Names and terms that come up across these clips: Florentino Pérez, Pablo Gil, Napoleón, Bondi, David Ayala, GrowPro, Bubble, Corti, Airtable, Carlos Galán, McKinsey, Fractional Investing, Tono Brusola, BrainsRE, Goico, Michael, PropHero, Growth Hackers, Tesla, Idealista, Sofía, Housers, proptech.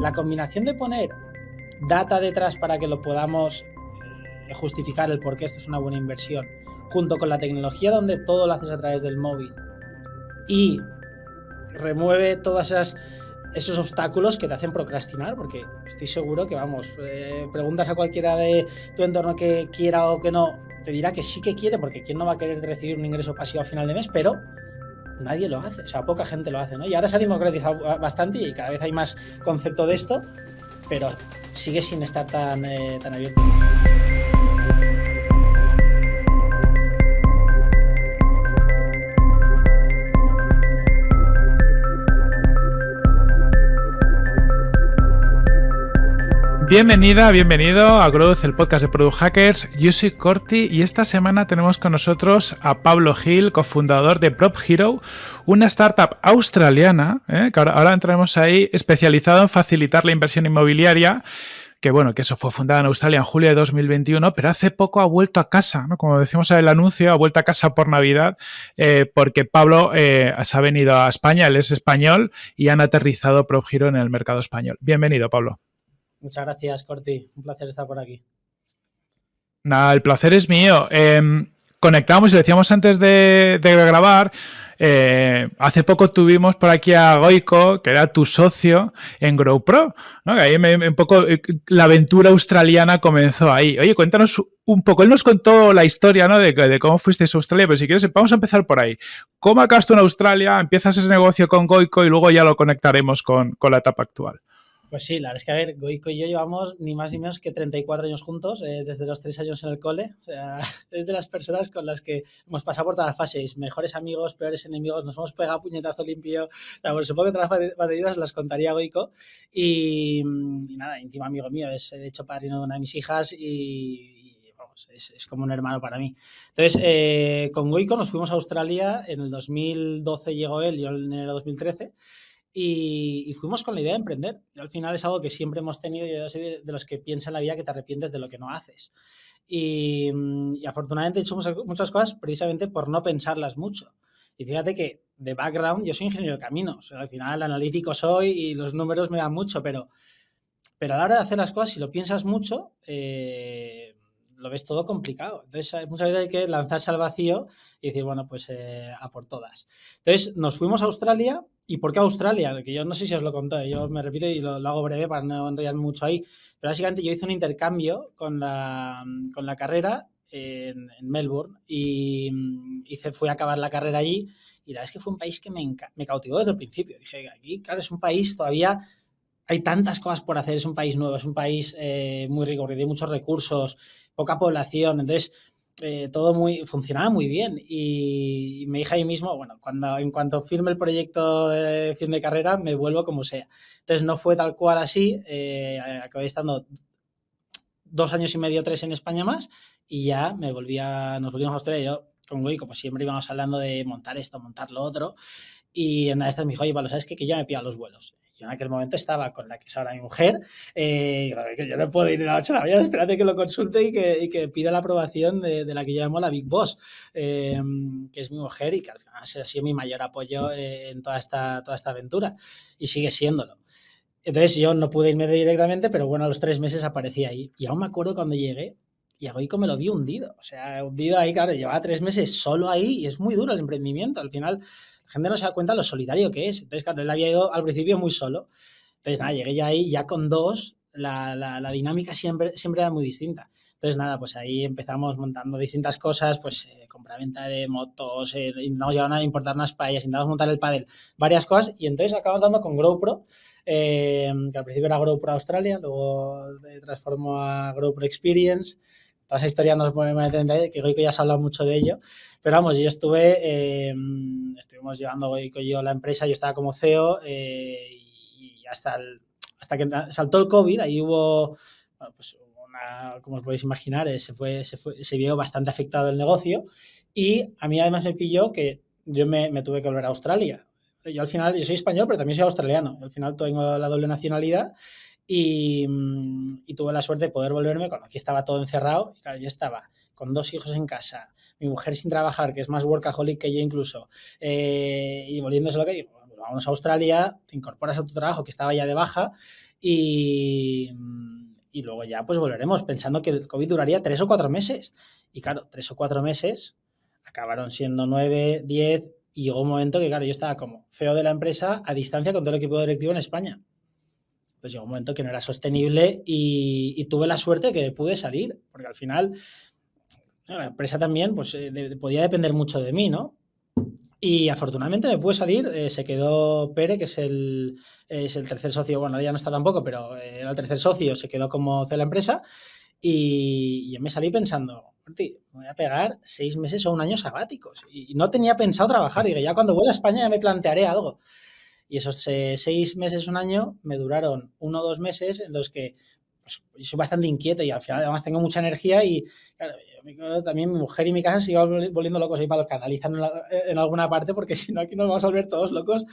La combinación de poner data detrás para que lo podamos justificar el por qué esto es una buena inversión, junto con la tecnología donde todo lo haces a través del móvil y remueve todas esos obstáculos que te hacen procrastinar, porque estoy seguro que, vamos, preguntas a cualquiera de tu entorno que quiera o que no, te dirá que sí que quiere, porque quién no va a querer recibir un ingreso pasivo a final de mes, pero nadie lo hace, o sea, poca gente lo hace, ¿no? Y ahora se ha democratizado bastante y cada vez hay más concepto de esto, pero sigue sin estar tan abierto. Bienvenida, bienvenido a Growth, el podcast de Product Hackers. Yo soy Corti y esta semana tenemos con nosotros a Pablo Gil, cofundador de PropHero, una startup australiana, que ahora entraremos ahí, especializada en facilitar la inversión inmobiliaria, que bueno, que eso fue fundada en Australia en julio de 2021, pero hace poco ha vuelto a casa, ¿no? Como decimos en el anuncio, ha vuelto a casa por Navidad, porque Pablo se ha venido a España, él es español, y han aterrizado PropHero en el mercado español. Bienvenido, Pablo. Muchas gracias, Corti. Un placer estar por aquí. Nada, el placer es mío. Conectamos y lo decíamos antes de grabar. Hace poco tuvimos por aquí a Goico, que era tu socio en GrowPro, ¿no? Que ahí un poco la aventura australiana comenzó ahí. Oye, cuéntanos un poco. Él nos contó la historia, ¿no? de cómo fuisteis a Australia, pero si quieres vamos a empezar por ahí. ¿Cómo acabaste en Australia? Empiezas ese negocio con Goico y luego ya lo conectaremos con la etapa actual. Pues sí, la verdad es que, a ver, Goico y yo llevamos ni más ni menos que 34 años juntos, desde los 3 años en el cole. O sea, es de las personas con las que hemos pasado por todas las fases, mejores amigos, peores enemigos, nos hemos pegado puñetazo limpio. O sea, bueno, supongo que todas las batallitas las contaría Goico. Y nada, íntimo amigo mío, es de hecho padrino de una de mis hijas y vamos, es como un hermano para mí. Entonces, con Goico nos fuimos a Australia, en el 2012 llegó él, yo en enero de 2013. Y fuimos con la idea de emprender. Al final es algo que siempre hemos tenido. Yo soy de los que piensan en la vida que te arrepientes de lo que no haces. Y afortunadamente he hecho muchas cosas precisamente por no pensarlas mucho. Y fíjate que de background yo soy ingeniero de caminos. Al final analítico soy y los números me dan mucho. Pero a la hora de hacer las cosas, si lo piensas mucho, lo ves todo complicado. Entonces, muchas veces hay que lanzarse al vacío y decir, bueno, pues a por todas. Entonces, nos fuimos a Australia. ¿Y por qué Australia? Porque yo no sé si os lo conté, yo me repito y lo hago breve para no enrollarme mucho ahí. Pero básicamente yo hice un intercambio con la carrera en Melbourne y fui a acabar la carrera allí. Y la verdad es que fue un país que me cautivó desde el principio. Dije, aquí, claro, es un país todavía... Hay tantas cosas por hacer, es un país nuevo, es un país muy rico, porque tiene muchos recursos, poca población, entonces... todo funcionaba muy bien y me dije ahí mismo, bueno, en cuanto firme el proyecto de fin de carrera me vuelvo como sea. Entonces no fue tal cual así, acabé estando 2 años y medio, 3 en España más y ya nos volvimos a Australia. Y yo con Goico, pues siempre íbamos hablando de montar esto, montar lo otro y una de estas me dijo, oye, Pablo, ¿sabes qué? Que ya me pillan los vuelos. Yo en aquel momento estaba con la que es ahora mi mujer, que yo no puedo ir a las 8 de la mañana, espérate que lo consulte y que pida la aprobación de la que yo llamo la Big Boss, que es mi mujer y que al final ha sido mi mayor apoyo en toda esta aventura y sigue siéndolo. Entonces yo no pude irme directamente, pero bueno, a los 3 meses aparecí ahí y aún me acuerdo cuando llegué y a Goico me lo vi hundido, o sea, hundido ahí, claro, llevaba 3 meses solo ahí y es muy duro el emprendimiento, al final... La gente no se da cuenta lo solitario que es. Entonces, claro, él había ido al principio muy solo. Entonces, nada, llegué ya ahí, ya con 2, la dinámica siempre era muy distinta. Entonces, nada, pues ahí empezamos montando distintas cosas, pues compra-venta de motos, intentamos llevar importar unas paellas, intentamos montar el pádel, varias cosas. Y entonces acabamos dando con GrowPro, que al principio era GrowPro Australia, luego transformó a GrowPro Experience. Toda esa historia nos puede meter, que Goico ya se ha hablado mucho de ello. Pero vamos, yo estuvimos llevando Goico y yo la empresa, yo estaba como CEO y hasta que saltó el COVID, ahí hubo, bueno, pues como os podéis imaginar, se vio bastante afectado el negocio y a mí además me pilló que yo me tuve que volver a Australia. Yo al final, yo soy español, pero también soy australiano. Al final tengo la doble nacionalidad. Y tuve la suerte de poder volverme cuando aquí estaba todo encerrado. Y claro, yo estaba con 2 hijos en casa, mi mujer sin trabajar, que es más workaholic que yo incluso, y volviéndose lo que digo, bueno, vámonos a Australia, te incorporas a tu trabajo que estaba ya de baja y luego ya pues volveremos, pensando que el COVID duraría 3 o 4 meses. Y claro, 3 o 4 meses acabaron siendo 9, 10, y llegó un momento que, claro, yo estaba como CEO de la empresa a distancia con todo el equipo directivo en España. Entonces llegó un momento que no era sostenible y tuve la suerte que pude salir, porque al final la empresa también pues podía depender mucho de mí, ¿no? Y afortunadamente me pude salir, se quedó Pere, que es el tercer socio, bueno, ahora ya no está tampoco, pero era el tercer socio, se quedó como CEO de la empresa, y yo me salí pensando, Corti, me voy a pegar 6 meses o un año sabáticos, y no tenía pensado trabajar, digo, ya cuando vuelva a España ya me plantearé algo. Y esos 6 meses, un año, me duraron 1 o 2 meses en los que pues, yo soy bastante inquieto y al final además tengo mucha energía y claro, también mi mujer y mi casa se iban volviendo locos ahí para los canalizan en alguna parte, porque si no aquí nos vamos a volver todos locos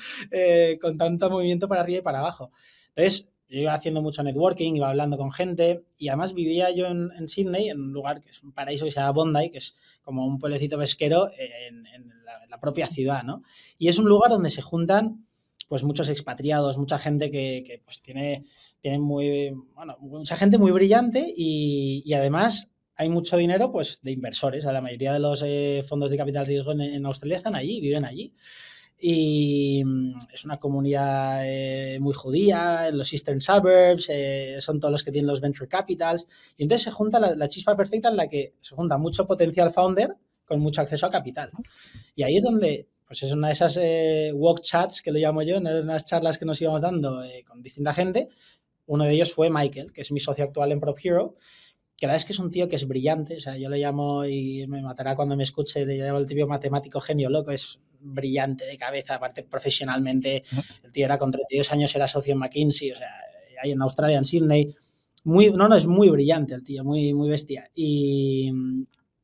con tanto movimiento para arriba y para abajo. Entonces yo iba haciendo mucho networking, iba hablando con gente y además vivía yo en Sydney, en un lugar que es un paraíso que se llama Bondi, que es como un pueblecito pesquero en la propia ciudad, ¿no? Y es un lugar donde se juntan pues muchos expatriados, mucha gente que pues tiene muy, bueno, mucha gente muy brillante y además hay mucho dinero pues de inversores. O sea, la mayoría de los fondos de capital riesgo en Australia están allí, viven allí. Y es una comunidad muy judía, en los Eastern Suburbs, son todos los que tienen los Venture Capitals. Y entonces se junta la chispa perfecta en la que se junta mucho potencial founder con mucho acceso a capital, ¿no? Y ahí es donde... Pues es una de esas walk chats, que lo llamo yo, unas charlas que nos íbamos dando con distinta gente. Uno de ellos fue Michael, que es mi socio actual en PropHero, que la verdad es que es un tío que es brillante. O sea, yo lo llamo y me matará cuando me escuche, le llamo el tío matemático genio loco, es brillante de cabeza, aparte profesionalmente. El tío era con 32 años, era socio en McKinsey, o sea, ahí en Australia, en Sydney. Es muy brillante el tío, muy, muy bestia. Y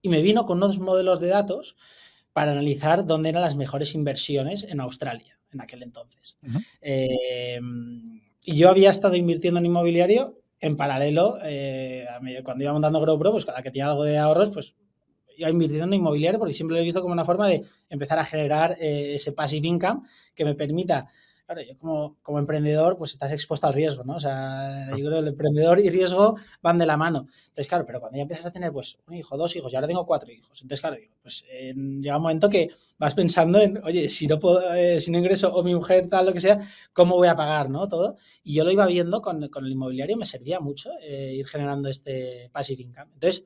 me vino con unos modelos de datos para analizar dónde eran las mejores inversiones en Australia en aquel entonces. Uh-huh. Y yo había estado invirtiendo en inmobiliario en paralelo, cuando iba montando GrowPro, pues cada que tenía algo de ahorros, pues iba invirtiendo en inmobiliario, porque siempre lo he visto como una forma de empezar a generar ese passive income que me permita... Claro, yo como emprendedor, pues estás expuesto al riesgo, ¿no? O sea, yo creo que el emprendedor y riesgo van de la mano. Entonces, claro, pero cuando ya empiezas a tener, pues, 1 hijo, 2 hijos, y ahora tengo 4 hijos. Entonces, claro, pues llega un momento que vas pensando en, oye, si no puedo, si no ingreso, o mi mujer, tal, lo que sea, ¿cómo voy a pagar, no? Todo. Y yo lo iba viendo con el inmobiliario, me servía mucho ir generando este passive income. Entonces,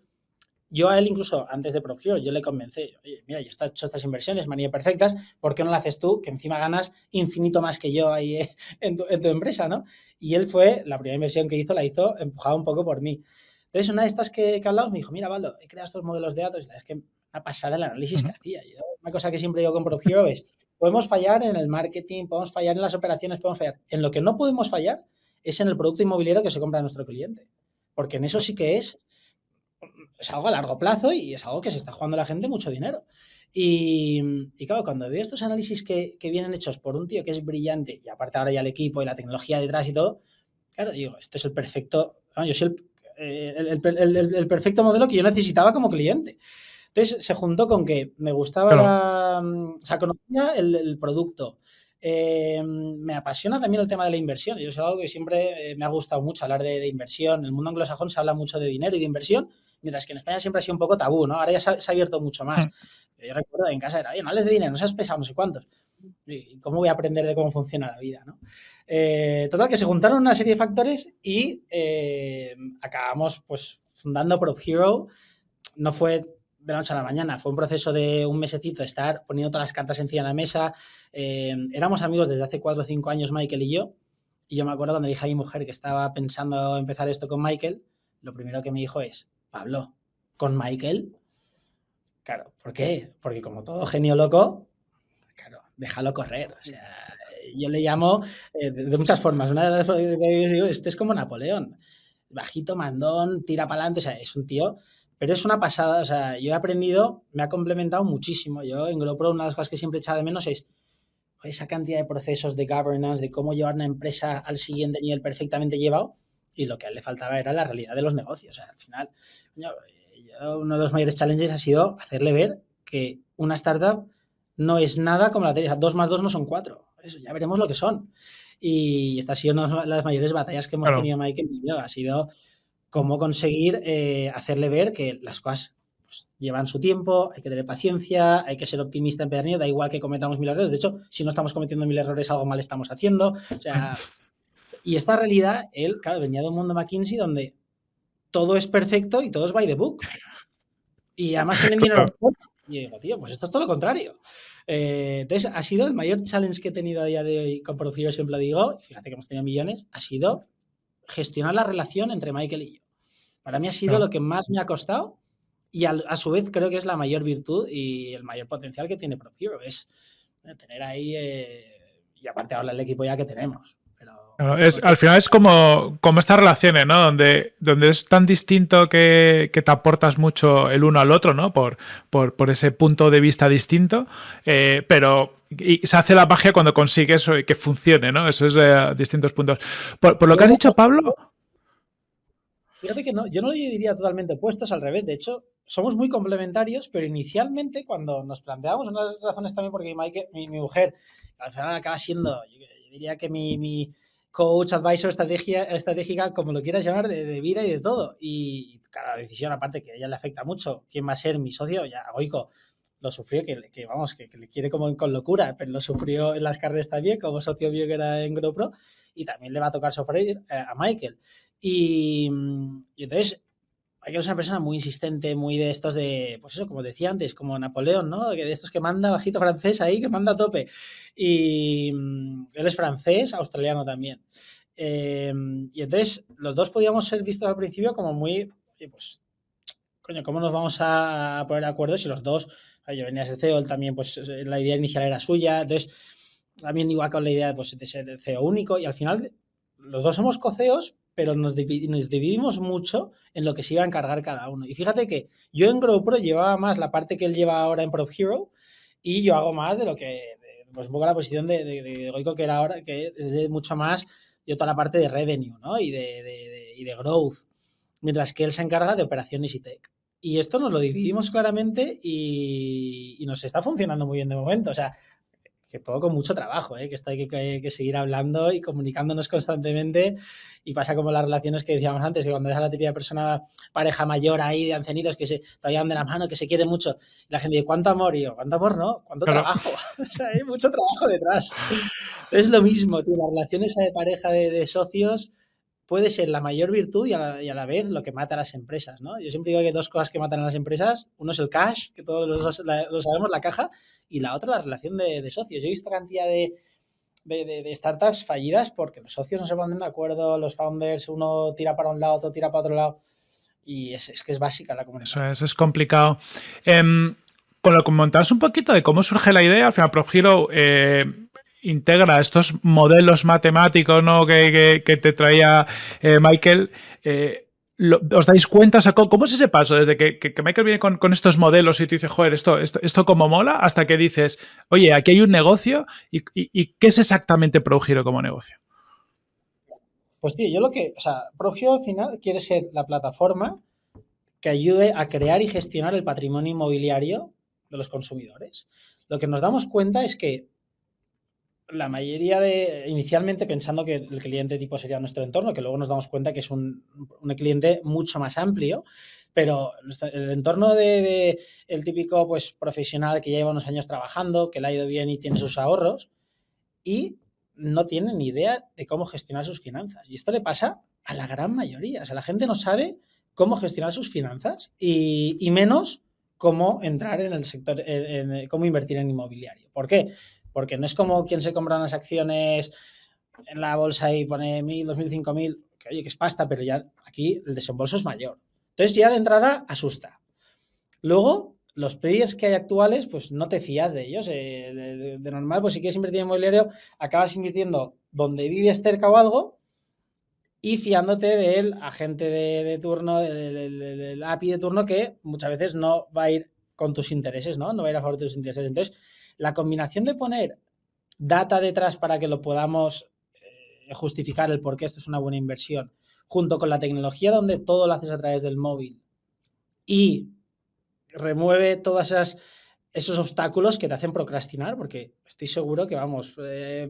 yo a él incluso, antes de PropHero, yo le convencí, oye, mira, yo he hecho estas inversiones, manía perfectas, ¿por qué no las haces tú? Que encima ganas infinito más que yo ahí en tu empresa, ¿no? Y él fue, la primera inversión que hizo, la hizo empujada un poco por mí. Entonces, una de estas que hablamos me dijo, mira, Pablo, he creado estos modelos de datos, es que una pasada el análisis que hacía. Yo, una cosa que siempre digo con PropHero es, podemos fallar en el marketing, podemos fallar en las operaciones, podemos fallar. En lo que no podemos fallar es en el producto inmobiliario que se compra a nuestro cliente, porque en eso sí que es algo a largo plazo y es algo que se está jugando la gente mucho dinero. Y claro, cuando veo estos análisis que vienen hechos por un tío que es brillante y aparte ahora ya el equipo y la tecnología detrás y todo, claro, digo, esto es el perfecto, yo soy el perfecto modelo que yo necesitaba como cliente. Entonces se juntó con que me gustaba, o sea, conocía el producto. Me apasiona también el tema de la inversión. Yo es algo que siempre me ha gustado mucho hablar de inversión. En el mundo anglosajón se habla mucho de dinero y de inversión, mientras que en España siempre ha sido un poco tabú, ¿no? Ahora ya se ha abierto mucho más. Yo recuerdo que en casa era, oye, no hables de dinero, no seas pesado, no sé cuántos. ¿Y cómo voy a aprender de cómo funciona la vida, no? Total, que se juntaron una serie de factores y acabamos, pues, fundando PropHero. No fue de la noche a la mañana, fue un proceso de un mesecito, estar poniendo todas las cartas encima de la mesa. Éramos amigos desde hace 4 o 5 años, Michael y yo me acuerdo cuando dije a mi mujer que estaba pensando empezar esto con Michael, lo primero que me dijo es, Pablo, ¿con Michael? Claro, ¿por qué? Porque como todo genio loco, claro, déjalo correr. O sea, yo le llamo de muchas formas. Una de las formas que digo, este es como Napoleón, bajito, mandón, tira para adelante, o sea, es un tío... Pero es una pasada, o sea, yo he aprendido, me ha complementado muchísimo. Yo en GrowPro una de las cosas que siempre he echado de menos es esa cantidad de procesos de governance, de cómo llevar una empresa al siguiente nivel perfectamente llevado, y lo que a él le faltaba era la realidad de los negocios. O sea, al final, uno de los mayores challenges ha sido hacerle ver que una startup no es nada como la teoría, 2 más 2 no son 4, eso ya veremos lo que son. y esta ha sido una de las mayores batallas que hemos claro. tenido Michael y yo, ha sido cómo conseguir hacerle ver que las cosas pues, llevan su tiempo, hay que tener paciencia, hay que ser optimista empedernido, da igual que cometamos 1000 errores, de hecho, si no estamos cometiendo 1000 errores, algo mal estamos haciendo, o sea, y esta realidad, él, claro, venía de un mundo McKinsey donde todo es perfecto y todo es by the book, y además tienen dinero claro. Y digo, tío, pues esto es todo lo contrario. Entonces, ha sido el mayor challenge que he tenido a día de hoy con PropHero, siempre lo digo, y fíjate que hemos tenido millones, ha sido gestionar la relación entre Michael y yo. Para mí ha sido lo que más me ha costado y a su vez creo que es la mayor virtud y el mayor potencial que tiene PropHero, es tener ahí, y aparte ahora el equipo ya que tenemos. Pero es, al final es como estas relaciones, ¿no? Donde es tan distinto que te aportas mucho el uno al otro, ¿no? Por ese punto de vista distinto, pero y se hace la magia cuando consigues que funcione, ¿no? Eso es distintos puntos. Por lo que has dicho, Pablo... Fíjate que no, yo no lo diría totalmente opuestos, al revés. De hecho, somos muy complementarios, pero inicialmente cuando nos planteamos, una de las razones también porque mi mujer, al final acaba siendo, yo diría que mi coach, advisor, estratégica, como lo quieras llamar, de vida y de todo. Y cada decisión, aparte que a ella le afecta mucho, quién va a ser mi socio, ya Goico lo sufrió, que le quiere como con locura, pero lo sufrió en las carreras también, como socio mío que era en GrowPro, y también le va a tocar sufrir a Michael. Y entonces, Michael es una persona muy insistente, muy de estos de, pues eso, como decía antes, como Napoleón, ¿no? De estos que manda bajito francés ahí, que manda a tope. Y él es francés, australiano también. Y entonces, los dos podíamos ser vistos al principio como muy, pues, coño, ¿cómo nos vamos a poner de acuerdo si los dos, yo venía a ser CEO, él también, pues la idea inicial era suya, entonces, también igual con la idea pues, de ser CEO único, y al final, los dos somos co-CEOs, pero nos dividimos mucho en lo que se iba a encargar cada uno. Y fíjate que yo en GrowPro llevaba más la parte que él lleva ahora en PropHero y yo hago más de lo que, pues un poco la posición de Goico que era ahora, que es mucho más, yo toda la parte de revenue, ¿no? Y de growth, mientras que él se encarga de operaciones y tech. Y esto nos lo dividimos claramente y nos está funcionando muy bien de momento. O sea, que todo con mucho trabajo, ¿eh? Que esto hay que seguir hablando y comunicándonos constantemente. Y pasa como las relaciones que decíamos antes, que cuando ves a la típica persona, pareja mayor ahí de ancianitos que se todavía dan de la mano, que se quiere mucho, y la gente dice, ¿cuánto amor? Y yo, ¿cuánto amor no? ¿Cuánto trabajo? O sea, hay mucho trabajo detrás. Es lo mismo, tío, las relaciones de pareja de socios puede ser la mayor virtud y a la vez lo que mata a las empresas, ¿no? Yo siempre digo que hay dos cosas que matan a las empresas. Uno es el cash, que todos lo sabemos, la caja, y la otra la relación de socios. Yo he visto cantidad de startups fallidas porque los socios no se ponen de acuerdo, los founders, uno tira para un lado, otro tira para otro lado, y es que es básica la comunicación. Eso es complicado. Con lo que comentabas un poquito de cómo surge la idea, al final PropHero... integra estos modelos matemáticos, ¿no? que te traía Michael. ¿Os dais cuenta? O sea, ¿cómo es ese paso? Desde que Michael viene con estos modelos y tú dices, joder, esto como mola, hasta que dices, oye, aquí hay un negocio y ¿qué es exactamente PropHero como negocio? Pues tío, yo lo que... O sea, PropHero al final quiere ser la plataforma que ayude a crear y gestionar el patrimonio inmobiliario de los consumidores. Lo que nos damos cuenta es que la mayoría inicialmente pensando que el cliente tipo sería nuestro entorno, que luego nos damos cuenta que es un cliente mucho más amplio, pero el entorno el típico pues profesional que ya lleva unos años trabajando, que le ha ido bien y tiene sus ahorros y no tiene ni idea de cómo gestionar sus finanzas. Y esto le pasa a la gran mayoría. O sea, la gente no sabe cómo gestionar sus finanzas y menos cómo entrar en el sector, cómo invertir en inmobiliario. ¿Por qué? Porque no es como quien se compra unas acciones en la bolsa y pone 1.000, 2.000, 5.000, que oye, que es pasta, pero ya aquí el desembolso es mayor. Entonces ya de entrada asusta. Luego, los players que hay actuales, pues no te fías de ellos. De normal, pues si quieres invertir en inmobiliario, acabas invirtiendo donde vives cerca o algo y fiándote del agente de turno, del API de turno, que muchas veces no va a ir con tus intereses, ¿no? No va a ir a favor de tus intereses. Entonces, la combinación de poner data detrás para que lo podamos justificar el por qué esto es una buena inversión, junto con la tecnología donde todo lo haces a través del móvil y remueve todas esas esos obstáculos que te hacen procrastinar, porque estoy seguro que, vamos,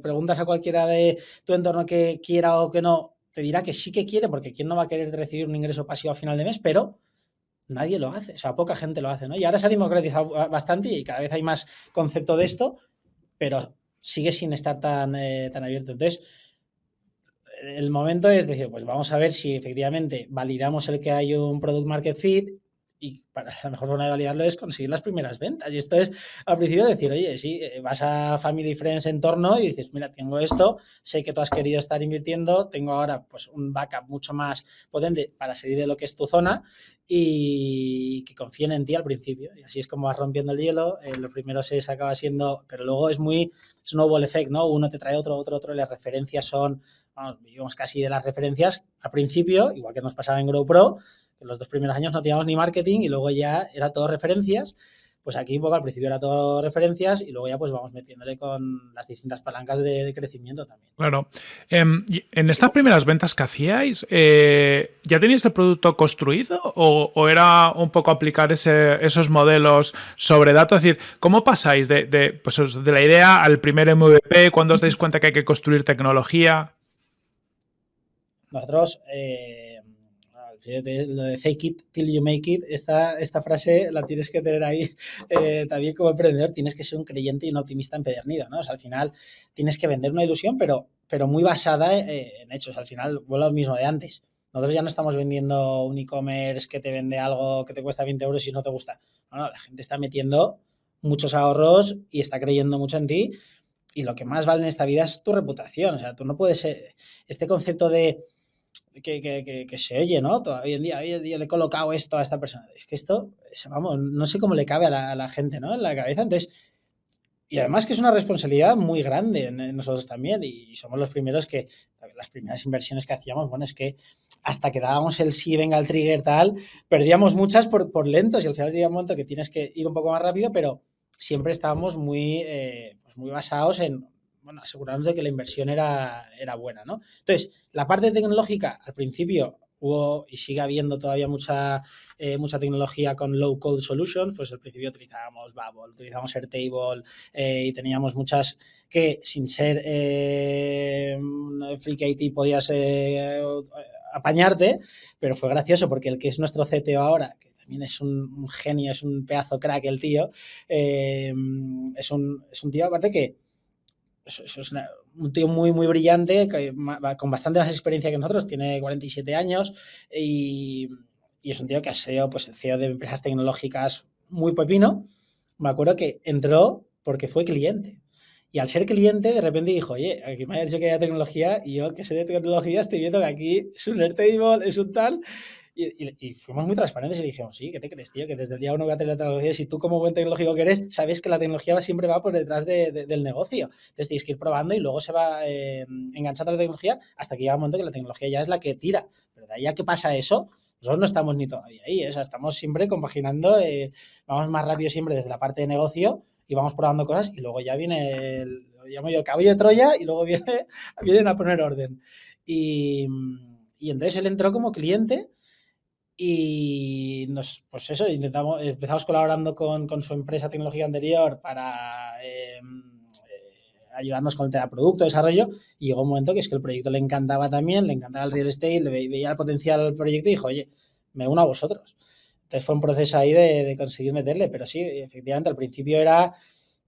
preguntas a cualquiera de tu entorno que quiera o que no, te dirá que sí que quiere, porque quién no va a querer recibir un ingreso pasivo a final de mes, pero nadie lo hace, o sea, poca gente lo hace, ¿no? Y ahora se ha democratizado bastante y cada vez hay más concepto de esto, pero sigue sin estar tan abierto. Entonces, el momento es decir, pues vamos a ver si efectivamente validamos el que hay un product market fit, y para la mejor forma de validarlo es conseguir las primeras ventas. Y esto es, al principio, decir, oye, sí, vas a Family Friends entorno y dices, mira, tengo esto, sé que tú has querido estar invirtiendo, tengo ahora pues un backup mucho más potente para salir de lo que es tu zona y que confíen en ti al principio. Y así es como vas rompiendo el hielo. Lo primero se acaba siendo, pero luego es muy snowball effect, ¿no? Uno te trae otro, las referencias son, vamos, vivimos casi de las referencias al principio, igual que nos pasaba en GrowPro, en los 2 primeros años no teníamos ni marketing y luego ya era todo referencias. Pues aquí un poco al principio era todo referencias y luego ya pues vamos metiéndole con las distintas palancas de crecimiento también. Claro. En estas primeras ventas que hacíais, ¿ya teníais el producto construido o era un poco aplicar esos modelos sobre datos? Es decir, ¿cómo pasáis de la idea al primer MVP? ¿Cuándo os dais cuenta que hay que construir tecnología? Nosotros... lo de fake it till you make it, esta frase la tienes que tener ahí también como emprendedor. Tienes que ser un creyente y un optimista empedernido, ¿no? O sea, al final tienes que vender una ilusión, pero muy basada en hechos. Al final vuelvo a lo mismo de antes. Nosotros ya no estamos vendiendo un e-commerce que te vende algo que te cuesta 20 euros y no te gusta. No, la gente está metiendo muchos ahorros y está creyendo mucho en ti. Y lo que más vale en esta vida es tu reputación. O sea, tú no puedes... este concepto de... Que se oye, ¿no? Todavía en día, yo le he colocado esto a esta persona. Es que esto, vamos, no sé cómo le cabe a la gente, ¿no? En la cabeza. Entonces, y además que es una responsabilidad muy grande en nosotros también. Y somos los primeros que, las primeras inversiones que hacíamos, bueno, es que hasta que dábamos el sí, venga el trigger, tal, perdíamos muchas por lentos y al final llega un momento que tienes que ir un poco más rápido, pero siempre estábamos muy basados en... bueno, asegurarnos de que la inversión era buena, ¿no? Entonces, la parte tecnológica, al principio hubo y sigue habiendo todavía mucha tecnología con low-code solutions. Pues al principio utilizábamos Bubble, utilizábamos Airtable y teníamos muchas que, sin ser Freak IT, podías apañarte, pero fue gracioso porque el que es nuestro CTO ahora, que también es un genio, es un pedazo crack el tío, es un tío aparte que... es un tío muy, muy brillante, con bastante más experiencia que nosotros, tiene 47 años y es un tío que ha sido pues, el CEO de empresas tecnológicas muy pepino. Me acuerdo que entró porque fue cliente. Y al ser cliente, de repente dijo, oye, aquí me ha dicho que haya tecnología y yo que sé de tecnología estoy viendo que aquí es un Airtable, es un tal... Y fuimos muy transparentes y le dijimos, sí, ¿qué te crees, tío? Que desde el día 1 voy a tener la tecnología. Si tú como buen tecnológico que eres, sabes que la tecnología siempre va por detrás del negocio. Entonces tienes que ir probando y luego se va enganchando la tecnología hasta que llega un momento que la tecnología ya es la que tira. Pero de ahí a que pasa eso, nosotros no estamos ni todavía ahí. O sea, estamos siempre compaginando, vamos más rápido siempre desde la parte de negocio y vamos probando cosas y luego ya viene lo llamo yo el caballo de Troya y luego vienen a poner orden. Y entonces él entró como cliente. Y nos, pues eso, empezamos colaborando con su empresa tecnológica anterior para ayudarnos con el tema de producto, desarrollo. Y llegó un momento que es que el proyecto le encantaba también, le encantaba el real estate, le veía el potencial al proyecto y dijo, oye, me uno a vosotros. Entonces fue un proceso ahí de conseguir meterle, pero sí, efectivamente, al principio era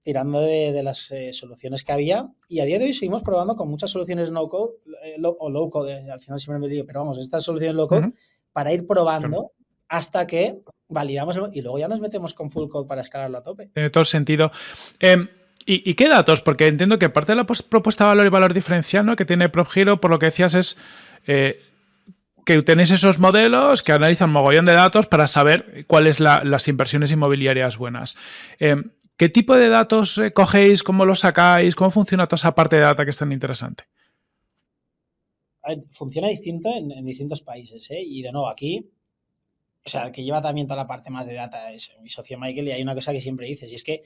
tirando de las soluciones que había y a día de hoy seguimos probando con muchas soluciones no-code o low-code, al final siempre me lío, pero vamos, estas soluciones low-code, uh-huh, para ir probando hasta que validamos y luego ya nos metemos con full code para escalarlo a tope. Tiene todo sentido. ¿Y qué datos? Porque entiendo que parte de la propuesta valor y valor diferencial, ¿no?, que tiene PropHero, por lo que decías, es que tenéis esos modelos que analizan mogollón de datos para saber cuáles son las inversiones inmobiliarias buenas. ¿Qué tipo de datos cogéis? ¿Cómo los sacáis? ¿Cómo funciona toda esa parte de data que es tan interesante? Funciona distinto en distintos países, ¿eh? Y de nuevo aquí, o sea, el que lleva también toda la parte más de data es mi socio Michael, y hay una cosa que siempre dices, y es que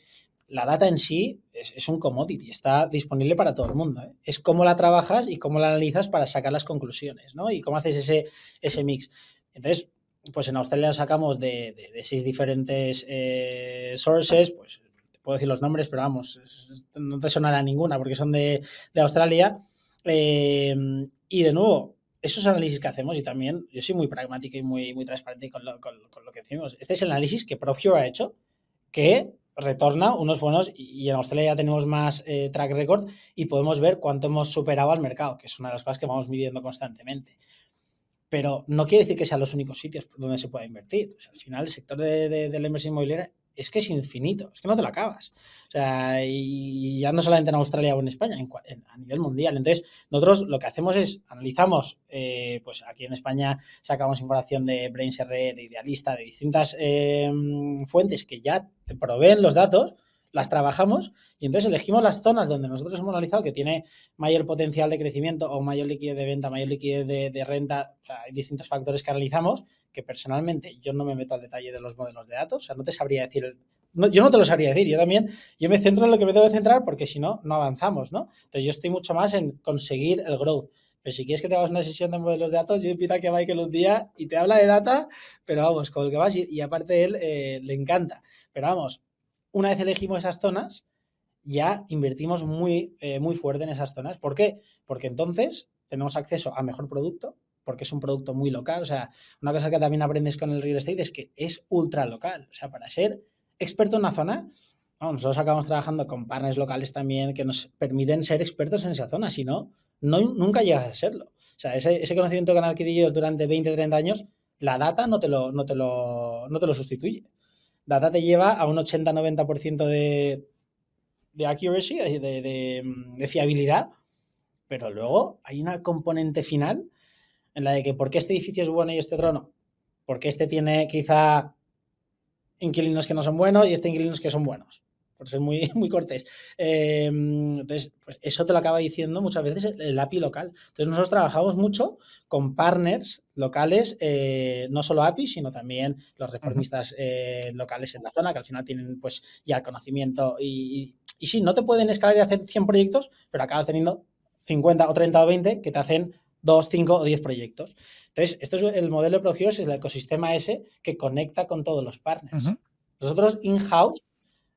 la data en sí es un commodity, está disponible para todo el mundo, ¿eh? Es cómo la trabajas y cómo la analizas para sacar las conclusiones, ¿no? Y cómo haces ese mix. Entonces, pues en Australia lo sacamos de 6 diferentes sources, pues puedo decir los nombres, pero vamos, no te sonará ninguna porque son de Australia. Y de nuevo, esos análisis que hacemos, y también yo soy muy pragmático y muy transparente con lo que decimos. Este es el análisis que PropHero ha hecho, que retorna unos buenos, y en Australia ya tenemos más track record y podemos ver cuánto hemos superado al mercado, que es una de las cosas que vamos midiendo constantemente. Pero no quiere decir que sean los únicos sitios donde se pueda invertir. O sea, al final, el sector de la inversión inmobiliaria es que es infinito, es que no te lo acabas. O sea, y ya no solamente en Australia o en España, a nivel mundial. Entonces, nosotros lo que hacemos es analizamos, pues aquí en España sacamos información de BrainsRE, de Idealista, de distintas fuentes que ya te proveen los datos, las trabajamos y entonces elegimos las zonas donde nosotros hemos analizado que tiene mayor potencial de crecimiento o mayor liquidez de venta, mayor liquidez de renta. O sea, hay distintos factores que analizamos que personalmente yo no me meto al detalle de los modelos de datos. O sea, no te sabría decir, no, yo no te lo sabría decir. Yo también, yo me centro en lo que me debo centrar porque si no, no avanzamos, ¿no? Entonces, yo estoy mucho más en conseguir el growth. Pero si quieres que te hagas una sesión de modelos de datos, yo invito a que Michael un día y te habla de data, pero vamos, con el que vas y aparte él le encanta. Pero vamos, una vez elegimos esas zonas, ya invertimos muy fuerte en esas zonas. ¿Por qué? Porque entonces tenemos acceso a mejor producto, porque es un producto muy local. O sea, una cosa que también aprendes con el real estate es que es ultra local. O sea, para ser experto en una zona, bueno, nosotros acabamos trabajando con partners locales también que nos permiten ser expertos en esa zona. Si no, nunca llegas a serlo. O sea, ese conocimiento que han adquirido durante 20, 30 años, la data no te lo sustituye. Data te lleva a un 80-90% de accuracy, de fiabilidad, pero luego hay una componente final en la de que ¿por qué este edificio es bueno y este otro no? ¿Por qué este tiene quizá inquilinos que no son buenos y este inquilinos que son buenos? Por ser muy cortés. Entonces, pues eso te lo acaba diciendo muchas veces el API local. Entonces, nosotros trabajamos mucho con partners locales, no solo API, sino también los reformistas locales en la zona, que al final tienen pues ya conocimiento. Y sí, no te pueden escalar y hacer 100 proyectos, pero acabas teniendo 50 o 30 o 20 que te hacen 2, 5 o 10 proyectos. Entonces, esto es el modelo de PropHero, el ecosistema ese que conecta con todos los partners. Nosotros, in-house,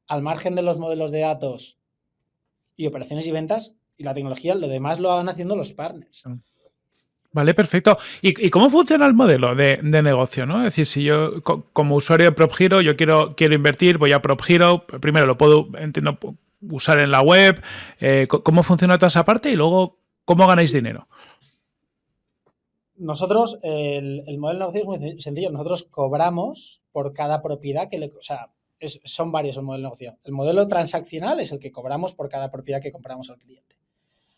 al margen de los modelos de datos y operaciones y ventas y la tecnología, lo demás lo van haciendo los partners. Vale, perfecto. ¿Y cómo funciona el modelo de negocio, ¿no? Es decir, si yo como usuario de PropHero, yo quiero invertir, voy a PropHero, primero lo puedo, entiendo, usar en la web, ¿cómo funciona toda esa parte? Y luego, ¿cómo ganáis dinero? Nosotros, el modelo de negocio es muy sencillo. Nosotros cobramos por cada propiedad que o sea, son varios el modelo de negocio. El modelo transaccional es el que cobramos por cada propiedad que compramos al cliente.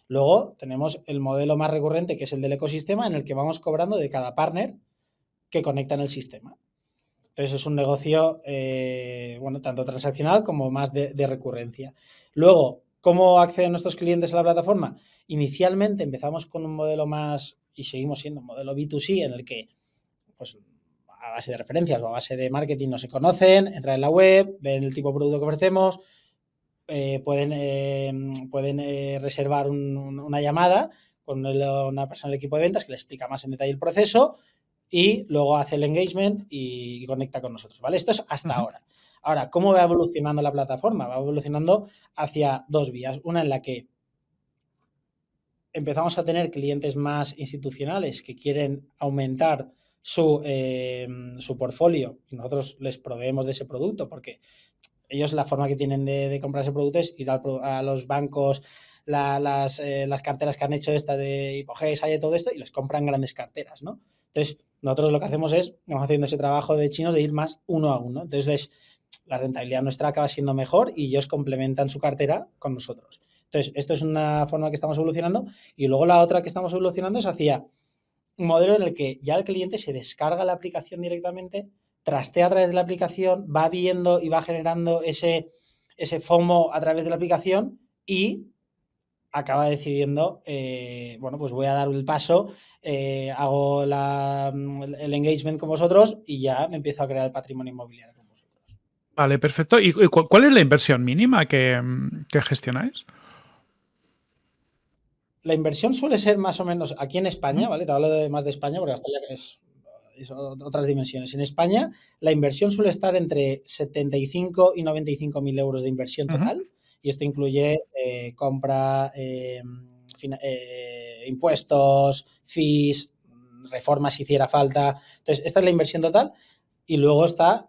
Luego tenemos el modelo más recurrente, que es el del ecosistema, en el que vamos cobrando de cada partner que conecta en el sistema. Entonces, es un negocio, bueno, tanto transaccional como más de recurrencia. Luego, ¿cómo acceden nuestros clientes a la plataforma? Inicialmente empezamos con un modelo más, y seguimos siendo un modelo B2C, en el que, pues, a base de referencias o a base de marketing nos conocen, entran en la web, ven el tipo de producto que ofrecemos, pueden reservar una llamada con una persona del equipo de ventas que le explica más en detalle el proceso y luego hace el engagement y conecta con nosotros, ¿vale? Esto es hasta ahora. Ahora, ¿cómo va evolucionando la plataforma? Va evolucionando hacia dos vías. Una en la que empezamos a tener clientes más institucionales que quieren aumentar su portfolio y nosotros les proveemos de ese producto porque ellos la forma que tienen de comprar ese producto es ir a los bancos, las carteras que han hecho esta de Hipogesa y todo esto y les compran grandes carteras, ¿no? Entonces, nosotros lo que hacemos es, vamos haciendo ese trabajo de chinos de ir más uno a uno. Entonces, la rentabilidad nuestra acaba siendo mejor y ellos complementan su cartera con nosotros. Entonces, esto es una forma que estamos evolucionando y luego la otra que estamos evolucionando es hacia un modelo en el que ya el cliente se descarga la aplicación directamente, trastea a través de la aplicación, va viendo y va generando ese FOMO a través de la aplicación y acaba decidiendo, bueno, pues voy a dar el paso, hago el engagement con vosotros y ya me empiezo a crear el patrimonio inmobiliario con vosotros. Vale, perfecto. ¿Y cuál es la inversión mínima que gestionáis? La inversión suele ser más o menos, aquí en España, ¿vale? Te hablo de más de España porque Australia es otras dimensiones. En España la inversión suele estar entre 75 y 95.000 euros de inversión total, y esto incluye compra, impuestos, fees, reformas si hiciera falta. Entonces, esta es la inversión total y luego está,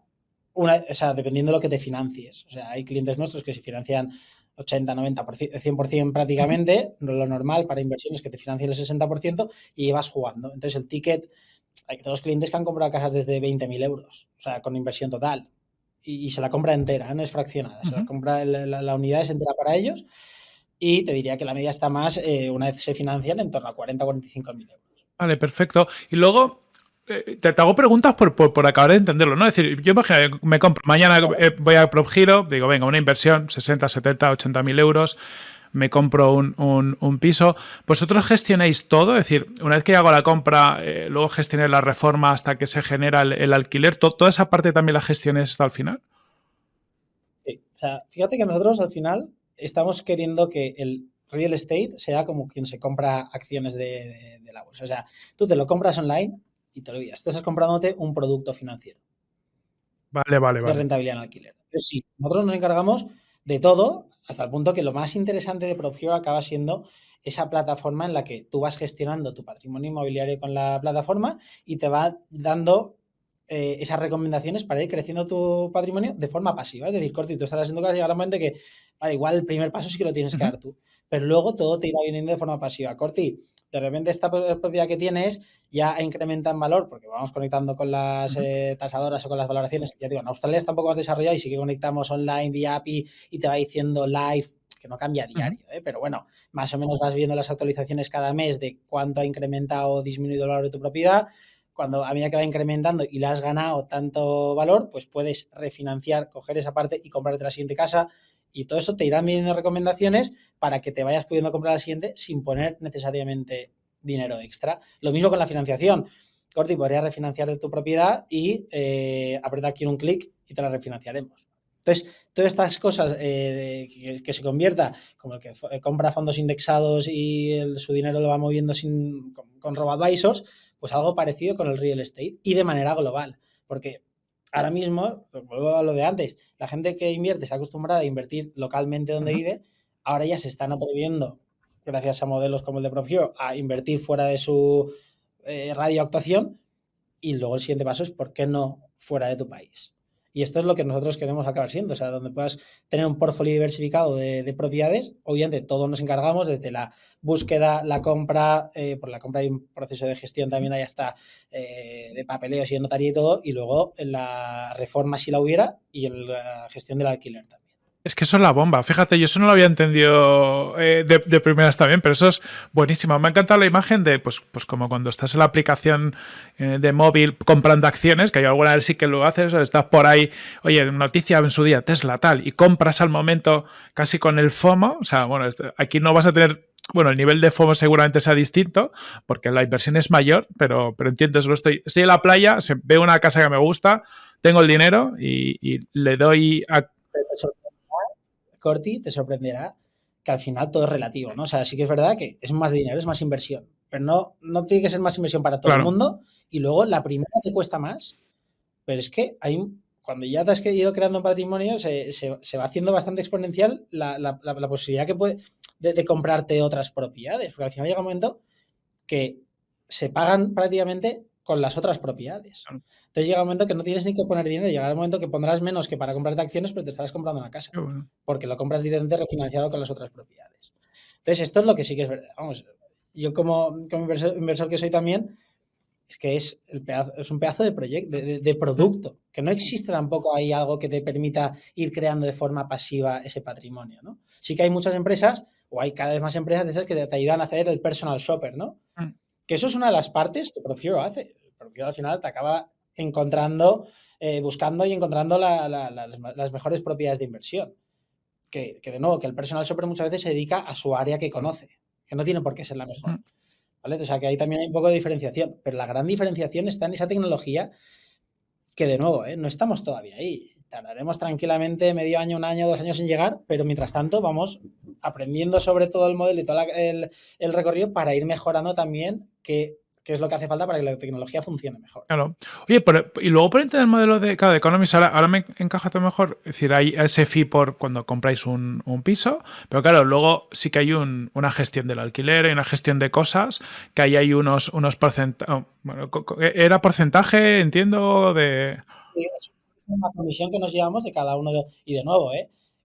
dependiendo de lo que te financies. O sea, hay clientes nuestros que se financian 80, 90%, 100% prácticamente. Lo normal para inversiones que te financien el 60% y vas jugando. Entonces, el ticket, hay todos los clientes que han comprado casas desde 20.000 euros, o sea, con inversión total. Y se la compra entera, no es fraccionada. Se la compra, la unidad es entera para ellos. Y te diría que la media está más, una vez se financian, en torno a 40 o 45.000 euros. Vale, perfecto. Y luego, te hago preguntas por acabar de entenderlo, ¿no? Es decir, yo imagino que me compro, mañana voy a PropHero, digo, venga, una inversión, 60, 70, 80.000 euros, me compro un piso. ¿Vosotros gestionáis todo? Es decir, una vez que hago la compra, luego gestionáis la reforma hasta que se genera el alquiler. ¿Toda esa parte también la gestionáis hasta el final? Sí, o sea, fíjate que nosotros al final estamos queriendo que el real estate sea como quien se compra acciones de la bolsa. O sea, tú te lo compras online y te olvidas. Tú estás comprándote un producto financiero. Vale, vale, vale. De rentabilidad en alquiler. Pero sí, nosotros nos encargamos de todo, hasta el punto que lo más interesante de PropHero acaba siendo esa plataforma en la que tú vas gestionando tu patrimonio inmobiliario con la plataforma y te va dando esas recomendaciones para ir creciendo tu patrimonio de forma pasiva. Es decir, Corti, tú estarás en tu casa y llegará un momento que, vale, igual el primer paso sí que lo tienes que dar tú, pero luego todo te irá viniendo de forma pasiva. Corti, de repente esta propiedad que tienes ya incrementa en valor porque vamos conectando con las tasadoras o con las valoraciones. Ya digo, en Australia está un poco más desarrollado y sí que conectamos online vía API y te va diciendo live, que no cambia a diario, pero bueno, más o menos vas viendo las actualizaciones cada mes de cuánto ha incrementado o disminuido el valor de tu propiedad. Cuando a medida que va incrementando y le has ganado tanto valor, pues puedes refinanciar, coger esa parte y comprarte la siguiente casa. Y todo eso te irán midiendo recomendaciones para que te vayas pudiendo comprar la siguiente sin poner necesariamente dinero extra. Lo mismo con la financiación. Corti, podrías refinanciar de tu propiedad y apretar aquí un clic y te la refinanciaremos. Entonces, todas estas cosas que se convierta, como el que compra fondos indexados y su dinero lo va moviendo con robo-advisors, pues algo parecido con el real estate y de manera global. Porque ahora mismo, vuelvo a lo de antes, la gente que invierte está acostumbrada a invertir localmente donde vive, ahora ya se están atreviendo, gracias a modelos como el de PropHero, a invertir fuera de su radio de actuación y luego el siguiente paso es ¿por qué no fuera de tu país? Y esto es lo que nosotros queremos acabar siendo, o sea, donde puedas tener un portfolio diversificado de propiedades. Obviamente, todos nos encargamos desde la búsqueda, la compra, por la compra hay un proceso de gestión también, ahí hasta de papeleos y de notaría y todo, y luego en la reforma si la hubiera y en la gestión del alquiler también. Es que eso es la bomba. Fíjate, yo eso no lo había entendido de primeras también, pero eso es buenísimo. Me ha encantado la imagen de, pues como cuando estás en la aplicación de móvil comprando acciones, que hay alguna vez sí que lo haces, o estás por ahí, oye, noticia en su día, Tesla, tal, y compras al momento casi con el FOMO. O sea, bueno, aquí no vas a tener... Bueno, el nivel de FOMO seguramente sea distinto porque la inversión es mayor, pero entiendo, estoy en la playa, veo una casa que me gusta, tengo el dinero y le doy a... Corti, te sorprenderá que al final todo es relativo, ¿no? O sea, sí que es verdad que es más dinero, es más inversión, pero no tiene que ser más inversión para todo el mundo. Y luego la primera te cuesta más, pero es que cuando ya te has ido creando un patrimonio, se va haciendo bastante exponencial la posibilidad que puede de comprarte otras propiedades, porque al final llega un momento que se pagan prácticamente con las otras propiedades. Entonces llega un momento que no tienes ni que poner dinero, llegará un momento que pondrás menos que para comprarte acciones, pero te estarás comprando una casa, bueno, porque lo compras directamente refinanciado con las otras propiedades. Entonces esto es lo que sí que es verdad. Vamos, yo como inversor que soy también, es que es un pedazo de proyecto, de producto, que no existe tampoco ahí algo que te permita ir creando de forma pasiva ese patrimonio, ¿no? Sí que hay muchas empresas, o hay cada vez más empresas de esas que te ayudan a hacer el personal shopper, ¿no? Que eso es una de las partes que PropHero hace. PropHero al final te acaba encontrando, buscando y encontrando las mejores propiedades de inversión. Que de nuevo, que el personal shopper muchas veces se dedica a su área que conoce, que no tiene por qué ser la mejor. ¿Vale? O sea, que ahí también hay un poco de diferenciación. Pero la gran diferenciación está en esa tecnología que, de nuevo, no estamos todavía ahí. Tardaremos tranquilamente medio año, un año, 2 años en llegar, pero mientras tanto vamos aprendiendo sobre todo el modelo y todo el recorrido para ir mejorando también que que es lo que hace falta para que la tecnología funcione mejor. Claro. Oye, pero, y luego por entender el modelo de, claro, de economics, ahora me encaja todo mejor. Es decir, hay ese fee por cuando compráis un piso, pero claro, luego sí que hay una gestión del alquiler, hay una gestión de cosas, que ahí hay unos porcentajes. Bueno, era porcentaje, entiendo, de... Sí, es una comisión que nos llevamos de cada uno. Y de nuevo,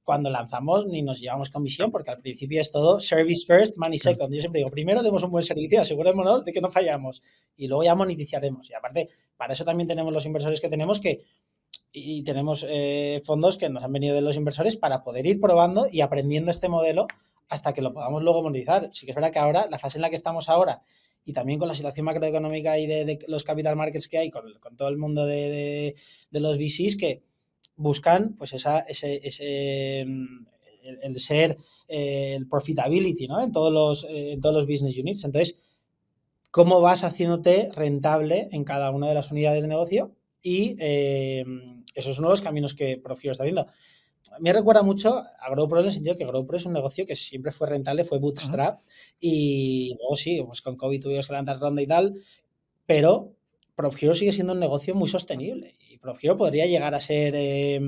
cuando lanzamos ni nos llevamos comisión, porque al principio es todo service first, money second. Yo siempre digo, primero demos un buen servicio, asegurémonos de que no fallamos y luego ya monetizaremos. Y aparte, para eso también tenemos los inversores que tenemos y tenemos fondos que nos han venido de los inversores para poder ir probando y aprendiendo este modelo hasta que lo podamos luego monetizar. Sí que es verdad que ahora, la fase en la que estamos ahora y también con la situación macroeconómica y de los capital markets que hay, con todo el mundo de los VCs que buscan pues el ser el profitability, ¿no? en todos los business units. Entonces, ¿cómo vas haciéndote rentable en cada una de las unidades de negocio? Y eso es uno de los caminos que PropHero está viendo. Me recuerda mucho a GrowPro en el sentido que GrowPro es un negocio que siempre fue rentable, fue bootstrap. Uh-huh. Y luego sí, pues con COVID tuvimos que levantar ronda y tal, pero PropHero sigue siendo un negocio muy sostenible. PropHero podría llegar a ser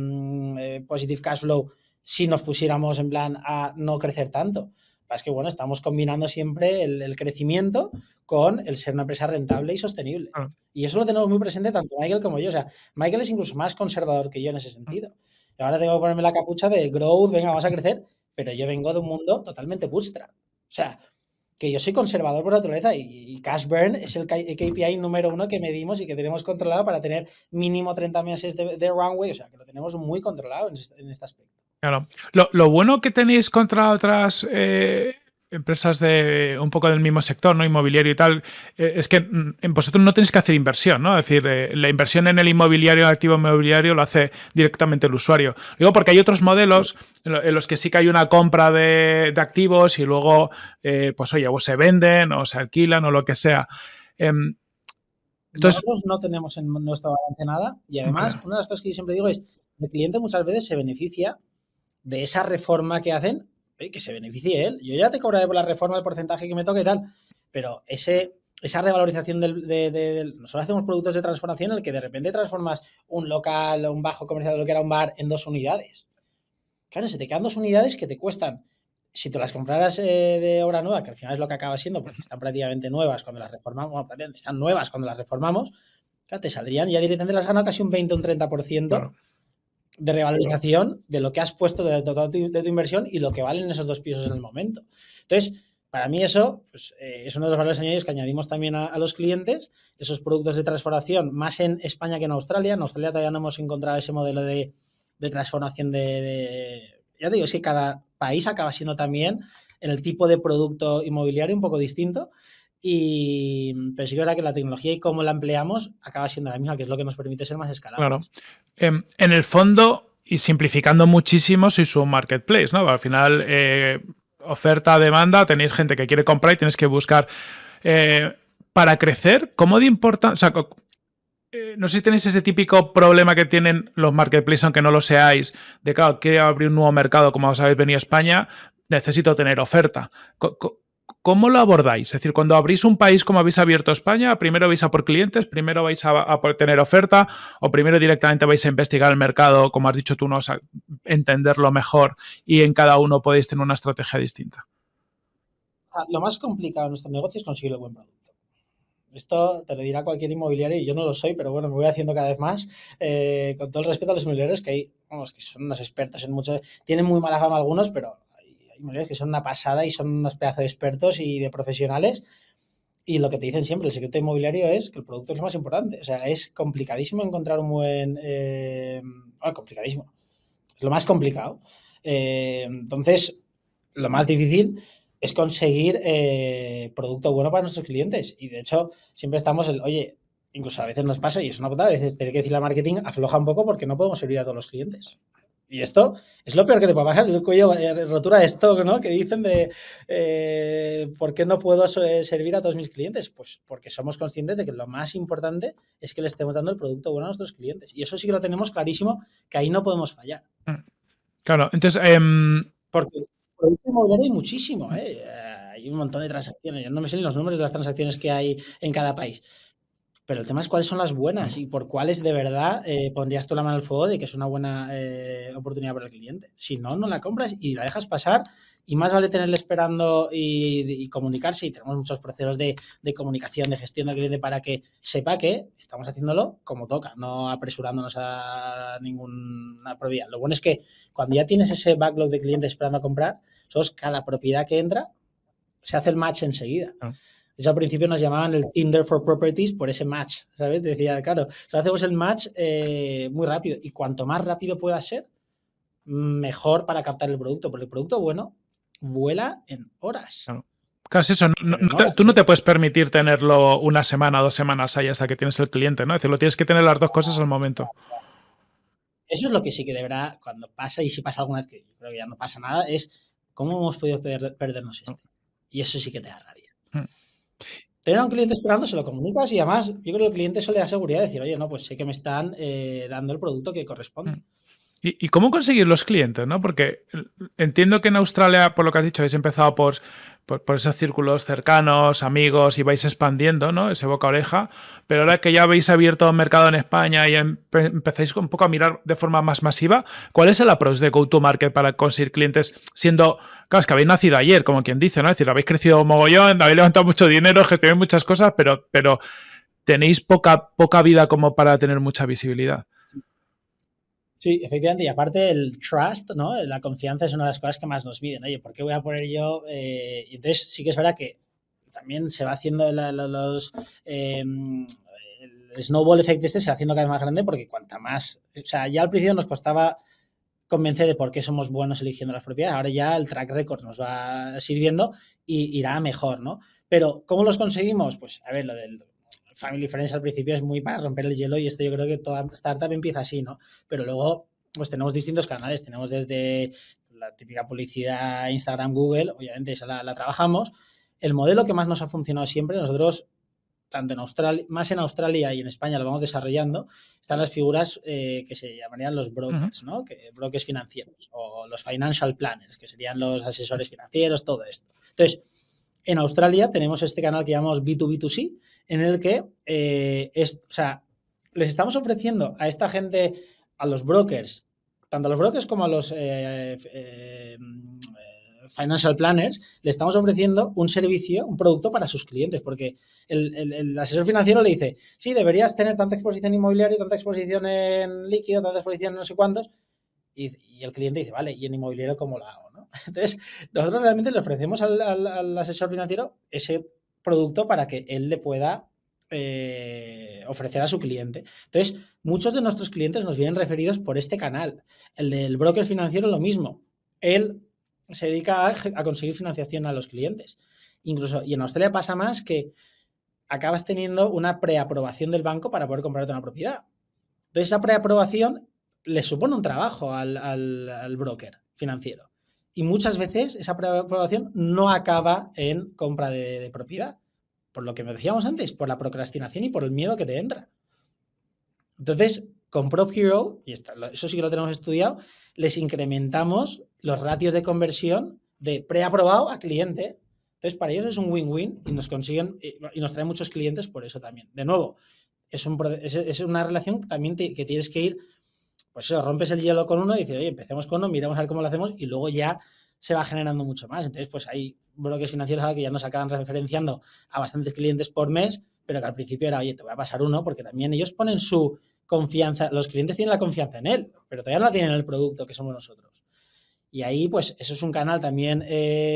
positive cash flow si nos pusiéramos en plan a no crecer tanto. Es que, bueno, estamos combinando siempre el crecimiento con el ser una empresa rentable y sostenible. Y eso lo tenemos muy presente tanto Michael como yo. O sea, Michael es incluso más conservador que yo en ese sentido. Y ahora tengo que ponerme la capucha de growth, venga, vamos a crecer, pero yo vengo de un mundo totalmente bootstrap. O sea, que yo soy conservador por naturaleza y cash burn es el KPI número 1 que medimos y que tenemos controlado para tener mínimo 30 meses de runway, o sea, que lo tenemos muy controlado en este aspecto. Claro. Lo bueno que tenéis contra otras empresas de un poco del mismo sector, ¿no? Inmobiliario y tal, es que vosotros no tenéis que hacer inversión, ¿no? Es decir, la inversión en el inmobiliario, el activo inmobiliario, lo hace directamente el usuario. Digo porque hay otros modelos en los que sí que hay una compra de activos y luego, pues oye, o se venden o se alquilan o lo que sea. Entonces, nosotros no tenemos en nuestro balance nada y además, una de las cosas que yo siempre digo es el cliente muchas veces se beneficia de esa reforma que hacen. Que se beneficie él. Yo ya te cobraré por la reforma el porcentaje que me toque y tal, pero esa revalorización nosotros hacemos productos de transformación en el que de repente transformas un local, un bajo comercial, lo que era un bar, en 2 unidades. Claro, se te quedan 2 unidades que te cuestan. Si te las compraras de obra nueva, que al final es lo que acaba siendo, porque están prácticamente nuevas cuando las reformamos, bueno, prácticamente están nuevas cuando las reformamos, claro, te saldrían, ya directamente las has ganado casi un 20 o un 30%. Claro. De revalorización de lo que has puesto del total de tu inversión y lo que valen esos 2 pisos en el momento. Entonces, para mí eso pues, es uno de los valores añadidos que añadimos también a los clientes, esos productos de transformación, más en España que en Australia. En Australia todavía no hemos encontrado ese modelo de transformación Ya te digo, es que cada país acaba siendo también en el tipo de producto inmobiliario un poco distinto. Pero sí que es verdad que la tecnología y cómo la empleamos acaba siendo la misma, que es lo que nos permite ser más escalables. Claro. En el fondo, y simplificando muchísimo, sois un marketplace, ¿no? Al final, oferta, demanda, tenéis gente que quiere comprar y tenéis que buscar. Para crecer, ¿cómo de importante? O sea, no sé si tenéis ese típico problema que tienen los marketplaces, aunque no lo seáis, de claro, quiero abrir un nuevo mercado, como os habéis venido a España, necesito tener oferta. ¿Cómo lo abordáis? Es decir, cuando abrís un país como habéis abierto España, primero vais a por clientes, primero vais a por tener oferta o primero directamente vais a investigar el mercado, como has dicho tú, ¿no? O sea, entenderlo mejor y en cada uno podéis tener una estrategia distinta. Lo más complicado en nuestro negocio es conseguir el buen producto. Esto te lo dirá cualquier inmobiliario y yo no lo soy, pero bueno, me voy haciendo cada vez más. Con todo el respeto a los inmobiliarios que hay, vamos, que son unos expertos en muchos... Tienen muy mala fama algunos, pero... que son una pasada y son unos pedazos de expertos y de profesionales y lo que te dicen siempre, el secreto inmobiliario es que el producto es lo más importante, o sea, es complicadísimo encontrar un buen... complicadísimo, es lo más complicado. Entonces, lo más difícil es conseguir producto bueno para nuestros clientes y de hecho siempre estamos oye, incluso a veces nos pasa y es una putada, a veces tener que decirle al marketing afloja un poco porque no podemos servir a todos los clientes. Y esto es lo peor que te puede pasar, el cuello rotura de stock, ¿no? Que dicen de ¿por qué no puedo servir a todos mis clientes? Pues porque somos conscientes de que lo más importante es que le estemos dando el producto bueno a nuestros clientes. Y eso sí que lo tenemos clarísimo, que ahí no podemos fallar. Claro, entonces... Porque el producto inmobiliario hay muchísimo, hay un montón de transacciones. Yo no me sé ni los números de las transacciones que hay en cada país. Pero el tema es cuáles son las buenas y por cuáles de verdad pondrías tú la mano al fuego de que es una buena oportunidad para el cliente. Si no, no la compras y la dejas pasar y más vale tenerle esperando y comunicarse. Y tenemos muchos procesos de comunicación, de gestión del cliente para que sepa que estamos haciéndolo como toca, no apresurándonos a ninguna propiedad. Lo bueno es que cuando ya tienes ese backlog de clientes esperando a comprar, sos cada propiedad que entra, se hace el match enseguida. Eso al principio nos llamaban el Tinder for Properties por ese match, ¿sabes? Decía, claro, o sea, hacemos el match muy rápido y cuanto más rápido pueda ser, mejor para captar el producto, porque el producto bueno vuela en horas. Claro, es eso. Tú no te puedes permitir tenerlo una semana, 2 semanas ahí hasta que tienes el cliente, ¿no? Es decir, lo tienes que tener las dos cosas al momento. Eso es lo que sí que de verdad, cuando pasa, y si pasa alguna vez, que yo creo que ya no pasa nada, es cómo hemos podido perdernos esto. Y eso sí que te da rabia. Tener a un cliente esperando, se lo comunicas y además yo creo que el cliente eso le da seguridad de decir, oye, no, pues sé que me están dando el producto que corresponde. ¿Y cómo conseguir los clientes, no? Porque entiendo que en Australia, por lo que has dicho, habéis empezado por esos círculos cercanos, amigos, y vais expandiendo, ¿no? Ese boca a oreja, pero ahora que ya habéis abierto el mercado en España y empezáis un poco a mirar de forma más masiva, ¿cuál es el approach de go-to-market para conseguir clientes siendo, claro, es que habéis nacido ayer, como quien dice, ¿no? Es decir, habéis crecido mogollón, habéis levantado mucho dinero, gestionáis muchas cosas, pero tenéis poca vida como para tener mucha visibilidad. Sí, efectivamente, y aparte el trust, ¿no? La confianza es una de las cosas que más nos miden. Oye, ¿por qué voy a poner yo? Y entonces sí que es verdad que también se va haciendo el snowball effect se va haciendo cada vez más grande porque cuanta más, o sea, ya al principio nos costaba convencer de por qué somos buenos eligiendo las propiedades. Ahora ya el track record nos va sirviendo y irá mejor, ¿no? Pero ¿cómo los conseguimos? Pues a ver, lo del Family Friends al principio es muy para romper el hielo y esto yo creo que toda startup empieza así, ¿no? Pero luego, pues tenemos distintos canales. Tenemos desde la típica publicidad, Instagram, Google, obviamente esa la trabajamos. El modelo que más nos ha funcionado siempre, nosotros, tanto en Australia, más en Australia y en España lo vamos desarrollando, están las figuras que se llamarían los brokers, ¿no? Brokers financieros o los financial planners, que serían los asesores financieros, todo esto. Entonces, en Australia tenemos este canal que llamamos B2B2C, en el que les estamos ofreciendo a esta gente, a los brokers, tanto a los brokers como a los financial planners, le estamos ofreciendo un servicio, un producto para sus clientes, porque el asesor financiero le dice, sí, deberías tener tanta exposición inmobiliaria, tanta exposición en líquido, tanta exposición en no sé cuántos, y el cliente dice, vale, ¿y en inmobiliario cómo lo hago? ¿No? Entonces, nosotros realmente le ofrecemos al asesor financiero ese producto para que él le pueda ofrecer a su cliente. Entonces, muchos de nuestros clientes nos vienen referidos por este canal. El del broker financiero, lo mismo. Él se dedica a conseguir financiación a los clientes. Incluso, y en Australia pasa más que acabas teniendo una preaprobación del banco para poder comprarte una propiedad. Entonces, esa preaprobación le supone un trabajo al broker financiero. Y muchas veces esa aprobación no acaba en compra de propiedad. Por lo que me decíamos antes, por la procrastinación y por el miedo que te entra. Entonces, con PropHero, y eso sí que lo tenemos estudiado, les incrementamos los ratios de conversión de preaprobado a cliente. Entonces, para ellos es un win-win y nos consiguen y nos traen muchos clientes por eso también. De nuevo, es una relación también que tienes que ir. Pues eso, rompes el hielo con uno y dices, oye, empecemos con uno, miramos a ver cómo lo hacemos y luego ya se va generando mucho más. Entonces, pues hay bloques financieros ahora que ya nos acaban referenciando a bastantes clientes por mes, pero que al principio era, oye, te voy a pasar uno, porque también ellos ponen su confianza, los clientes tienen la confianza en él, pero todavía no tienen el producto que somos nosotros. Y ahí, pues, eso es un canal también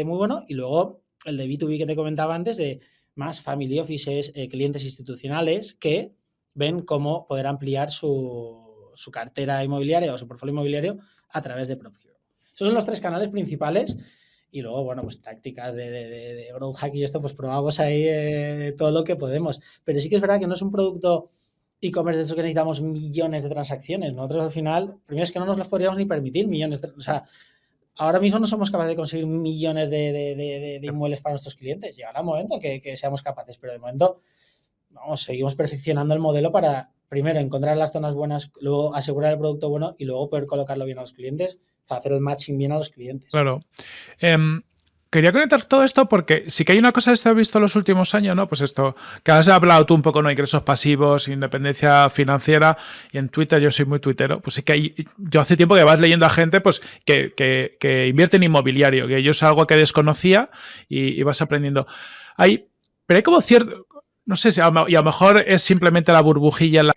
muy bueno. Y luego el de B2B que te comentaba antes, de más family offices, clientes institucionales que ven cómo poder ampliar su cartera inmobiliaria o su portfolio inmobiliario a través de PropHero. Esos son los 3 canales principales y luego, bueno, pues tácticas de growth hack y esto, pues probamos ahí todo lo que podemos. Pero sí que es verdad que no es un producto e-commerce de eso que necesitamos millones de transacciones. Nosotros al final, primero es que no nos las podríamos ni permitir millones de ahora mismo no somos capaces de conseguir millones de inmuebles para nuestros clientes. Llegará un momento que seamos capaces, pero de momento seguimos perfeccionando el modelo para primero encontrar las zonas buenas, luego asegurar el producto bueno y luego poder colocarlo bien a los clientes, o sea, hacer el matching bien a los clientes. Claro. Quería conectar todo esto porque sí que hay una cosa que se ha visto en los últimos años, ¿no? Pues esto, que has hablado tú un poco, ¿no? Ingresos pasivos, independencia financiera, y en Twitter, yo soy muy tuitero, pues sí que hay, yo hace tiempo que vas leyendo a gente pues que invierte en inmobiliario, que yo es algo que desconocía y vas aprendiendo. Pero hay como cierto, no sé, y a lo mejor es simplemente la burbujilla en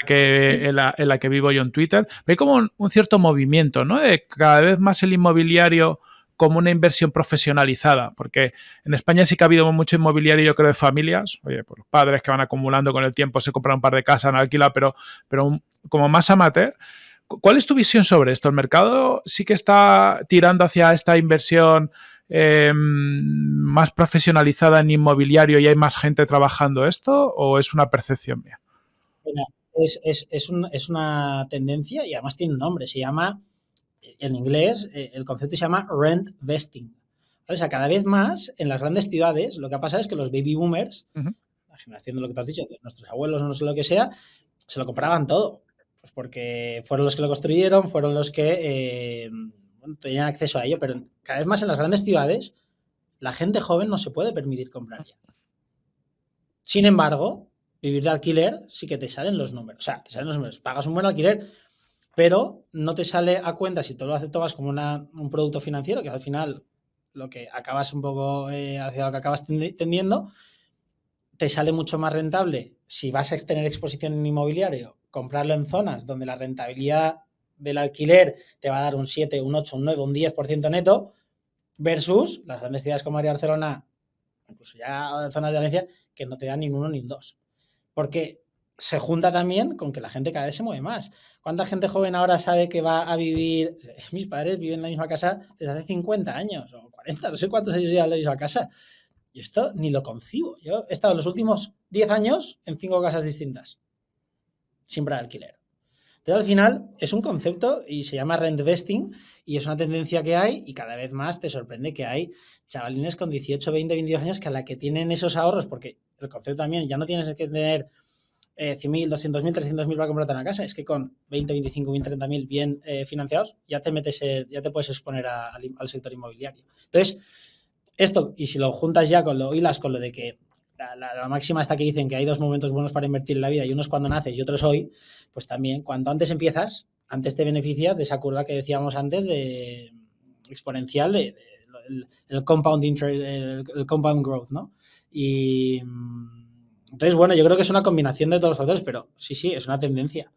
la que vivo yo en Twitter, pero hay como un cierto movimiento, ¿no? De cada vez más el inmobiliario como una inversión profesionalizada, porque en España sí que ha habido mucho inmobiliario, yo creo, de familias, oye, pues los padres que van acumulando con el tiempo, se compran un par de casas, han alquilado, pero como más amateur. ¿Cuál es tu visión sobre esto? ¿El mercado sí que está tirando hacia esta inversión más profesionalizada en inmobiliario y hay más gente trabajando esto, o es una percepción mía? Mira, es una tendencia y además tiene un nombre, se llama... En inglés, el concepto se llama rent vesting. O sea, cada vez más en las grandes ciudades lo que ha pasado es que los baby boomers, la generación de lo que te has dicho, de nuestros abuelos, no sé lo que sea, se lo compraban todo. Pues porque fueron los que lo construyeron, fueron los que tenían acceso a ello. Pero cada vez más en las grandes ciudades la gente joven no se puede permitir comprar ya. Sin embargo, vivir de alquiler sí que te salen los números. O sea, te salen los números. Pagas un buen alquiler, pero no te sale a cuenta si todo lo aceptas como un producto financiero, que al final lo que acabas un poco hacia lo que acabas tendiendo, te sale mucho más rentable si vas a tener exposición en inmobiliario, comprarlo en zonas donde la rentabilidad del alquiler te va a dar un 7, un 8, un 9, un 10% neto, versus las grandes ciudades como Madrid, Barcelona, incluso ya zonas de Valencia, que no te dan ni un 1 ni un 2. Porque se junta también con que la gente cada vez se mueve más. ¿Cuánta gente joven ahora sabe que va a vivir? Mis padres viven en la misma casa desde hace 50 años o 40, no sé cuántos años llevan en la misma casa. Y esto ni lo concibo. Yo he estado en los últimos 10 años en 5 casas distintas, siempre de alquiler. Entonces, al final, es un concepto y se llama rent vesting y es una tendencia que hay y cada vez más te sorprende que hay chavalines con 18, 20, 22 años que a la que tienen esos ahorros, porque el concepto también ya no tienes que tener 100.000, 200.000, 300.000 para comprarte una casa. Es que con 20, 25.000, 30.000 bien financiados, ya te puedes exponer al sector inmobiliario. Entonces, esto, y si lo juntas ya con lo hilas con lo de que la máxima esta que dicen que hay dos momentos buenos para invertir en la vida, y uno es cuando naces y otro es hoy, pues también, cuanto antes empiezas, antes te beneficias de esa curva que decíamos antes de exponencial, el compound interest, el compound growth, ¿no? Y... Entonces, bueno, yo creo que es una combinación de todos los factores, pero sí, es una tendencia.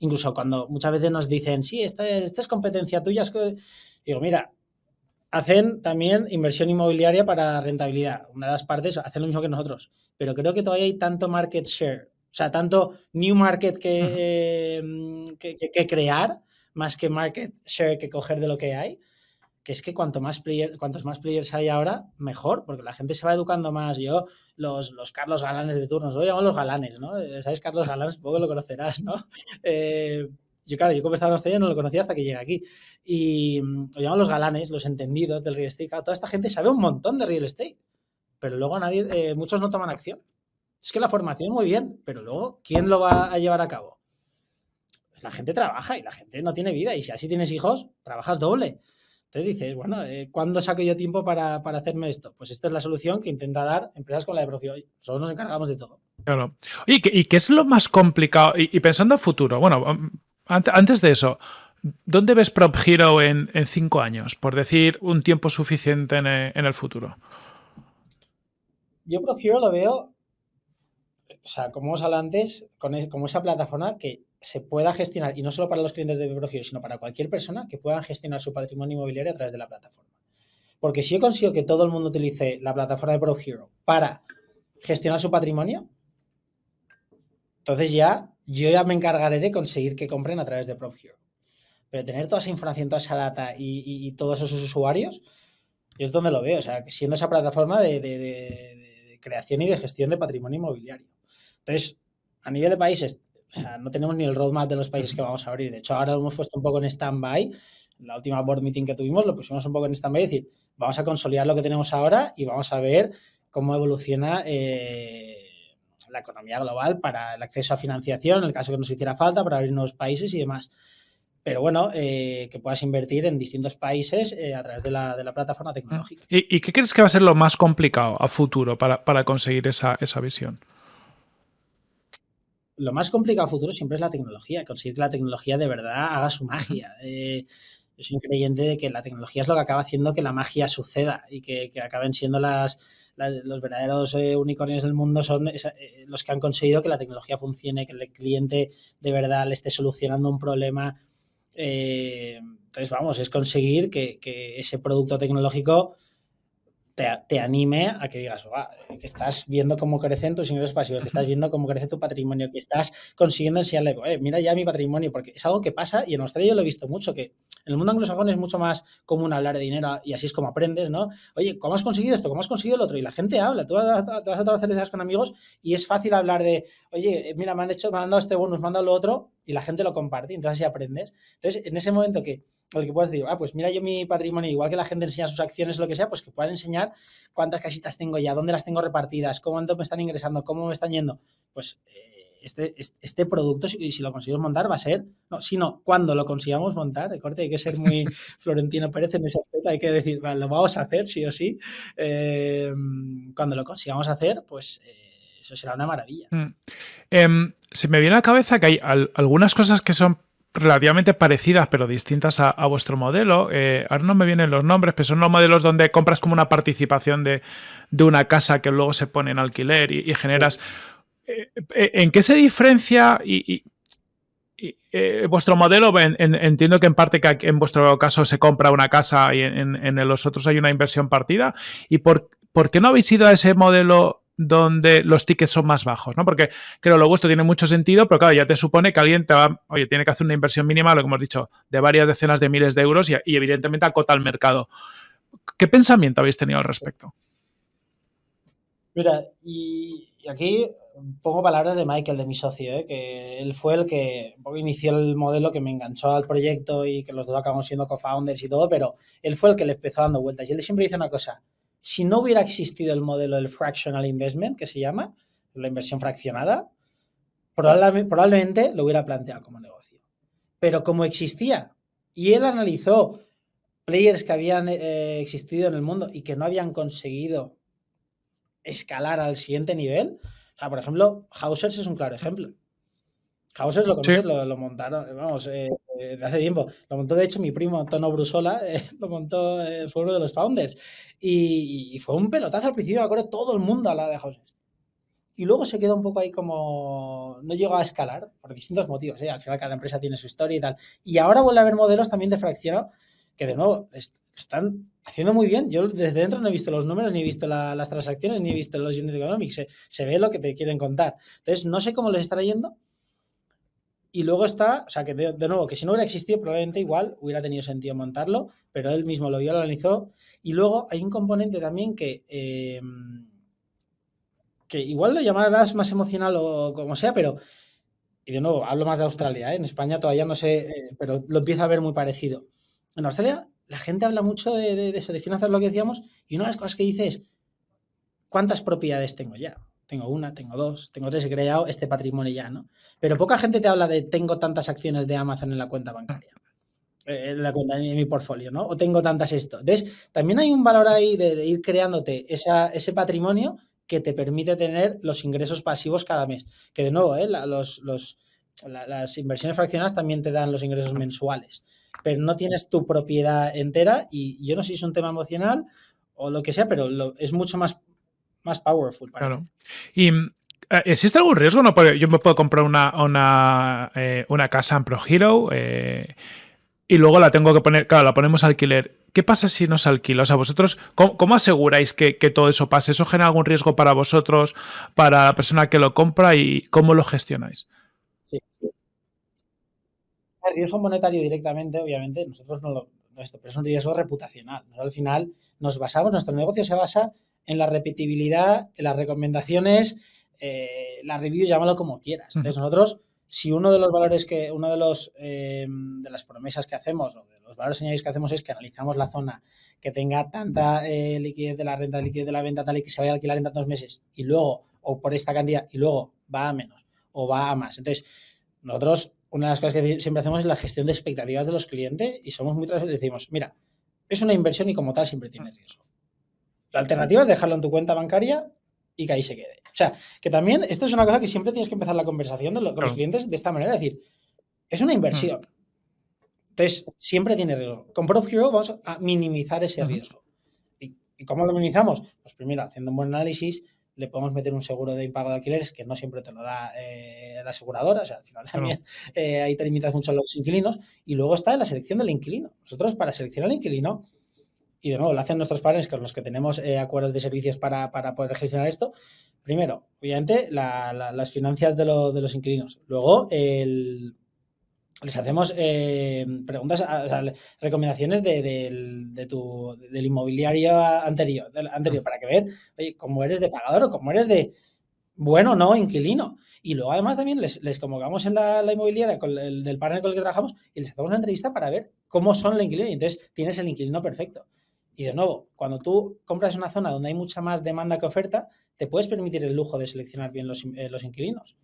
Incluso cuando muchas veces nos dicen, sí, esta es competencia tuya. Digo, mira, hacen también inversión inmobiliaria para rentabilidad. Una de las partes hacen lo mismo que nosotros, pero creo que todavía hay tanto market share, o sea, tanto new market que crear, más que market share que coger de lo que hay, que es que cuantos más players hay ahora, mejor, porque la gente se va educando más. Yo, los Carlos Galanes de turnos, lo llamamos los galanes, ¿no? ¿Sabes? Carlos Galán, supongo que lo conocerás, ¿no? Yo como estaba en Australia no lo conocía hasta que llegué aquí. Y lo llamamos los galanes, los entendidos del real estate. Claro, toda esta gente sabe un montón de real estate, pero luego muchos no toman acción. Es que la formación muy bien, pero luego, ¿quién lo va a llevar a cabo? Pues la gente trabaja y la gente no tiene vida. Y si así tienes hijos, trabajas doble. Entonces dices, bueno, ¿cuándo saco yo tiempo para hacerme esto? Pues esta es la solución que intenta dar empresas como la de PropHero. Nosotros nos encargamos de todo. Claro. Oye, ¿qué es lo más complicado? Y pensando a futuro, bueno, antes de eso, ¿dónde ves PropHero en 5 años? Por decir, un tiempo suficiente en el futuro. Yo PropHero lo veo, o sea, como os hablaba antes, como esa plataforma que se pueda gestionar, y no solo para los clientes de PropHero, sino para cualquier persona que pueda gestionar su patrimonio inmobiliario a través de la plataforma. Porque si yo consigo que todo el mundo utilice la plataforma de PropHero para gestionar su patrimonio, entonces yo ya me encargaré de conseguir que compren a través de PropHero. Pero tener toda esa información, toda esa data y todos esos usuarios, es donde lo veo. O sea, siendo esa plataforma de creación y de gestión de patrimonio inmobiliario. Entonces, a nivel de países, o sea, no tenemos ni el roadmap de los países que vamos a abrir. De hecho, ahora lo hemos puesto un poco en stand-by. La última board meeting que tuvimos lo pusimos un poco en stand-by. Es decir, vamos a consolidar lo que tenemos ahora y vamos a ver cómo evoluciona la economía global para el acceso a financiación, en el caso que nos hiciera falta, para abrir nuevos países y demás. Pero bueno, que puedas invertir en distintos países a través de la plataforma tecnológica. ¿Y qué crees que va a ser lo más complicado a futuro para conseguir esa visión? Lo más complicado a futuro siempre es la tecnología, conseguir que la tecnología de verdad haga su magia. Yo soy un creyente de que la tecnología es lo que acaba haciendo que la magia suceda y que acaben siendo los verdaderos unicornios del mundo son los que han conseguido que la tecnología funcione, que el cliente de verdad le esté solucionando un problema. Entonces, vamos, es conseguir que ese producto tecnológico te anime a que digas, que estás viendo cómo crecen tus ingresos pasivos, que estás viendo cómo crece tu patrimonio, que estás consiguiendo enseñarle, mira ya mi patrimonio, porque es algo que pasa y en Australia yo lo he visto mucho, que en el mundo anglosajón es mucho más común hablar de dinero y así es como aprendes, ¿no? Oye, ¿cómo has conseguido esto? ¿Cómo has conseguido el otro? Y la gente habla, tú vas a tomar cervezas con amigos y es fácil hablar de, oye, mira, me han dado este bonus, me han dado lo otro y la gente lo comparte, entonces así aprendes. Entonces, en ese momento que puedas decir, pues mira yo mi patrimonio, igual que la gente enseña sus acciones o lo que sea, pues que puedan enseñar cuántas casitas tengo ya, dónde las tengo repartidas, cuánto me están ingresando, cómo me están yendo. Pues este producto, si lo conseguimos montar, va a ser, cuando lo consigamos montar, de corte, hay que ser muy Florentino Pérez en ese aspecto, hay que decir, lo vamos a hacer sí o sí. Cuando lo consigamos hacer, pues... eso será una maravilla. Se me viene a la cabeza que hay algunas cosas que son relativamente parecidas pero distintas a vuestro modelo. Ahora no me vienen los nombres, pero son los modelos donde compras como una participación de una casa que luego se pone en alquiler y generas... Sí. ¿En qué se diferencia vuestro modelo? Entiendo que en parte que en vuestro caso se compra una casa y en los otros hay una inversión partida. ¿Y por qué no habéis ido a ese modelo donde los tickets son más bajos, ¿no? Porque creo lo vuestro tiene mucho sentido, pero claro, ya te supone que alguien te va, tiene que hacer una inversión mínima, lo que hemos dicho, de varias decenas de miles de euros y evidentemente acota el mercado. ¿Qué pensamiento habéis tenido al respecto? Mira, y aquí pongo palabras de Michael, de mi socio, que él fue el que inició el modelo, que me enganchó al proyecto y que los dos acabamos siendo co-founders y todo, pero él fue el que le empezó dando vueltas y él siempre dice una cosa: si no hubiera existido el modelo del fractional investment, que se llama, la inversión fraccionada, probablemente lo hubiera planteado como negocio. Pero como existía, y él analizó players que habían existido en el mundo y que no habían conseguido escalar al siguiente nivel, por ejemplo, Housers es un claro ejemplo. Housers lo conoces, sí. Lo montaron, de hace tiempo. Lo montó, de hecho, mi primo Tono Brusola, lo montó, fue uno de los founders. Y fue un pelotazo al principio, me acuerdo, todo el mundo hablaba de Housers. Y luego se quedó un poco ahí como... no llegó a escalar por distintos motivos, Al final cada empresa tiene su historia y tal. Y ahora vuelve a haber modelos también de fraccionado que, de nuevo, están haciendo muy bien. Yo desde dentro no he visto los números, ni he visto las transacciones, ni he visto los unit economics. Se ve lo que te quieren contar. Entonces, no sé cómo les estará yendo. Y luego está, que de nuevo, que si no hubiera existido probablemente igual hubiera tenido sentido montarlo, pero él mismo lo vio, lo analizó. Y luego hay un componente también que igual lo llamarás más emocional o como sea, pero, y de nuevo, hablo más de Australia, en España todavía no sé, pero lo empiezo a ver muy parecido. En Australia la gente habla mucho de eso, de finanzas, lo que decíamos, y una de las cosas que dice es: ¿cuántas propiedades tengo ya? Tengo una, tengo dos, tengo tres, he creado este patrimonio ya, ¿no? Pero poca gente te habla de tengo tantas acciones de Amazon en la cuenta bancaria, en la cuenta de mi portfolio, ¿no? O tengo tantas esto. Entonces, también hay un valor ahí de ir creándote ese patrimonio que te permite tener los ingresos pasivos cada mes. Que de nuevo, las inversiones fraccionadas también te dan los ingresos mensuales, pero no tienes tu propiedad entera y yo no sé si es un tema emocional o lo que sea, pero es mucho más powerful. Claro. Y ¿existe algún riesgo? No, yo me puedo comprar una casa en PropHero y luego la tengo que poner, claro, la ponemos a alquiler. ¿Qué pasa si no se alquila? Vosotros, ¿cómo aseguráis que todo eso pase? ¿Eso genera algún riesgo para vosotros, para la persona que lo compra y cómo lo gestionáis? Sí. El riesgo monetario directamente, obviamente, nosotros pero es un riesgo reputacional. Al final nuestro negocio se basa en la repetibilidad, en las recomendaciones, las reviews, llámalo como quieras. Entonces nosotros, si uno de los valores de las promesas que hacemos o de los valores añadidos que hacemos es que analizamos la zona que tenga tanta liquidez de la renta, liquidez de la venta tal y que se vaya a alquilar en tantos meses y luego, o por esta cantidad, y luego va a menos o va a más. Entonces nosotros una de las cosas que siempre hacemos es la gestión de expectativas de los clientes y somos muy transparentes. Decimos, mira, es una inversión y como tal siempre tienes riesgo. La alternativa es dejarlo en tu cuenta bancaria y que ahí se quede. O sea, que también esto es una cosa que siempre tienes que empezar la conversación de con los clientes de esta manera. Es decir, es una inversión. Entonces, siempre tiene riesgo. Con PropHero vamos a minimizar ese riesgo. ¿Y cómo lo minimizamos? Pues primero, haciendo un buen análisis, le podemos meter un seguro de impago de alquileres que no siempre te lo da la aseguradora. O sea, al final también ahí te limitas mucho a los inquilinos. Y luego está la selección del inquilino. Nosotros, para seleccionar al inquilino, y de nuevo lo hacen nuestros partners con los que tenemos acuerdos de servicios para poder gestionar esto. Primero, obviamente, las finanzas de los inquilinos. Luego, les hacemos preguntas, recomendaciones del inmobiliario anterior para que ver, oye, cómo eres de pagador o cómo eres de bueno o no inquilino. Y luego, además, también les convocamos en la inmobiliaria del partner con el que trabajamos y les hacemos una entrevista para ver cómo son los inquilinos. Y entonces tienes el inquilino perfecto. Y de nuevo, cuando tú compras una zona donde hay mucha más demanda que oferta, te puedes permitir el lujo de seleccionar bien los inquilinos.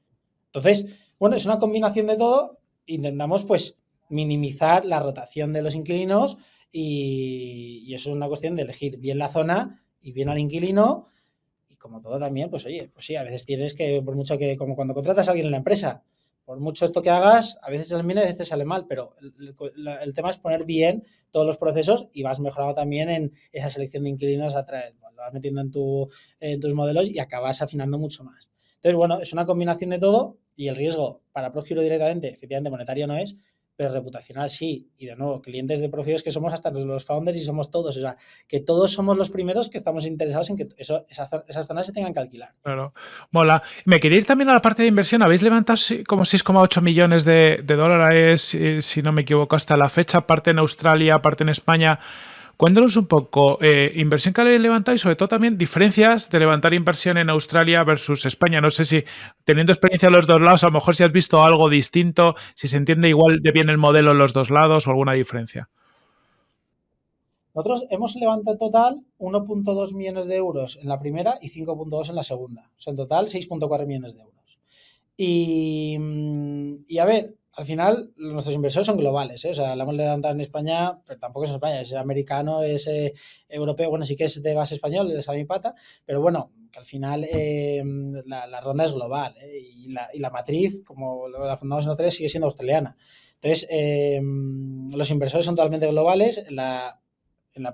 Entonces, bueno, es una combinación de todo. Intentamos, pues, minimizar la rotación de los inquilinos y eso es una cuestión de elegir bien la zona y bien al inquilino. Y como todo también, pues, oye, pues sí, a veces tienes que, por mucho que, como cuando contratas a alguien en la empresa, por mucho esto que hagas, a veces sale bien, a veces sale mal, pero el tema es poner bien todos los procesos y vas mejorando también en esa selección de inquilinos, lo vas metiendo en tus modelos y acabas afinando mucho más. Entonces, bueno, es una combinación de todo. Y el riesgo para PropHero directamente, efectivamente, monetario no es, pero reputacional sí. Y de nuevo, clientes de PropHero es que somos hasta los founders y somos todos. O sea, que todos somos los primeros que estamos interesados en que esas zonas se tengan que alquilar. Claro. Mola. Me quería ir también a la parte de inversión. Habéis levantado como 6,8 millones de dólares, si no me equivoco, hasta la fecha, parte en Australia, parte en España. Cuéntanos un poco, inversión que le levantáis, sobre todo también diferencias de levantar inversión en Australia versus España. No sé si, teniendo experiencia en los dos lados, a lo mejor si has visto algo distinto, si se entiende igual de bien el modelo en los dos lados o alguna diferencia. Nosotros hemos levantado total 1,2 millones de euros en la primera y 5,2 en la segunda. O sea, en total 6,4 millones de euros. Y a ver... Al final, nuestros inversores son globales, ¿eh? O sea, la hemos levantado en España, pero tampoco es en España, es americano, es europeo, bueno, sí que es de base español, es a mi pata, pero bueno, que al final la ronda es global, ¿eh? Y la matriz, como la fundamos en Australia, sigue siendo australiana. Entonces, los inversores son totalmente globales, en la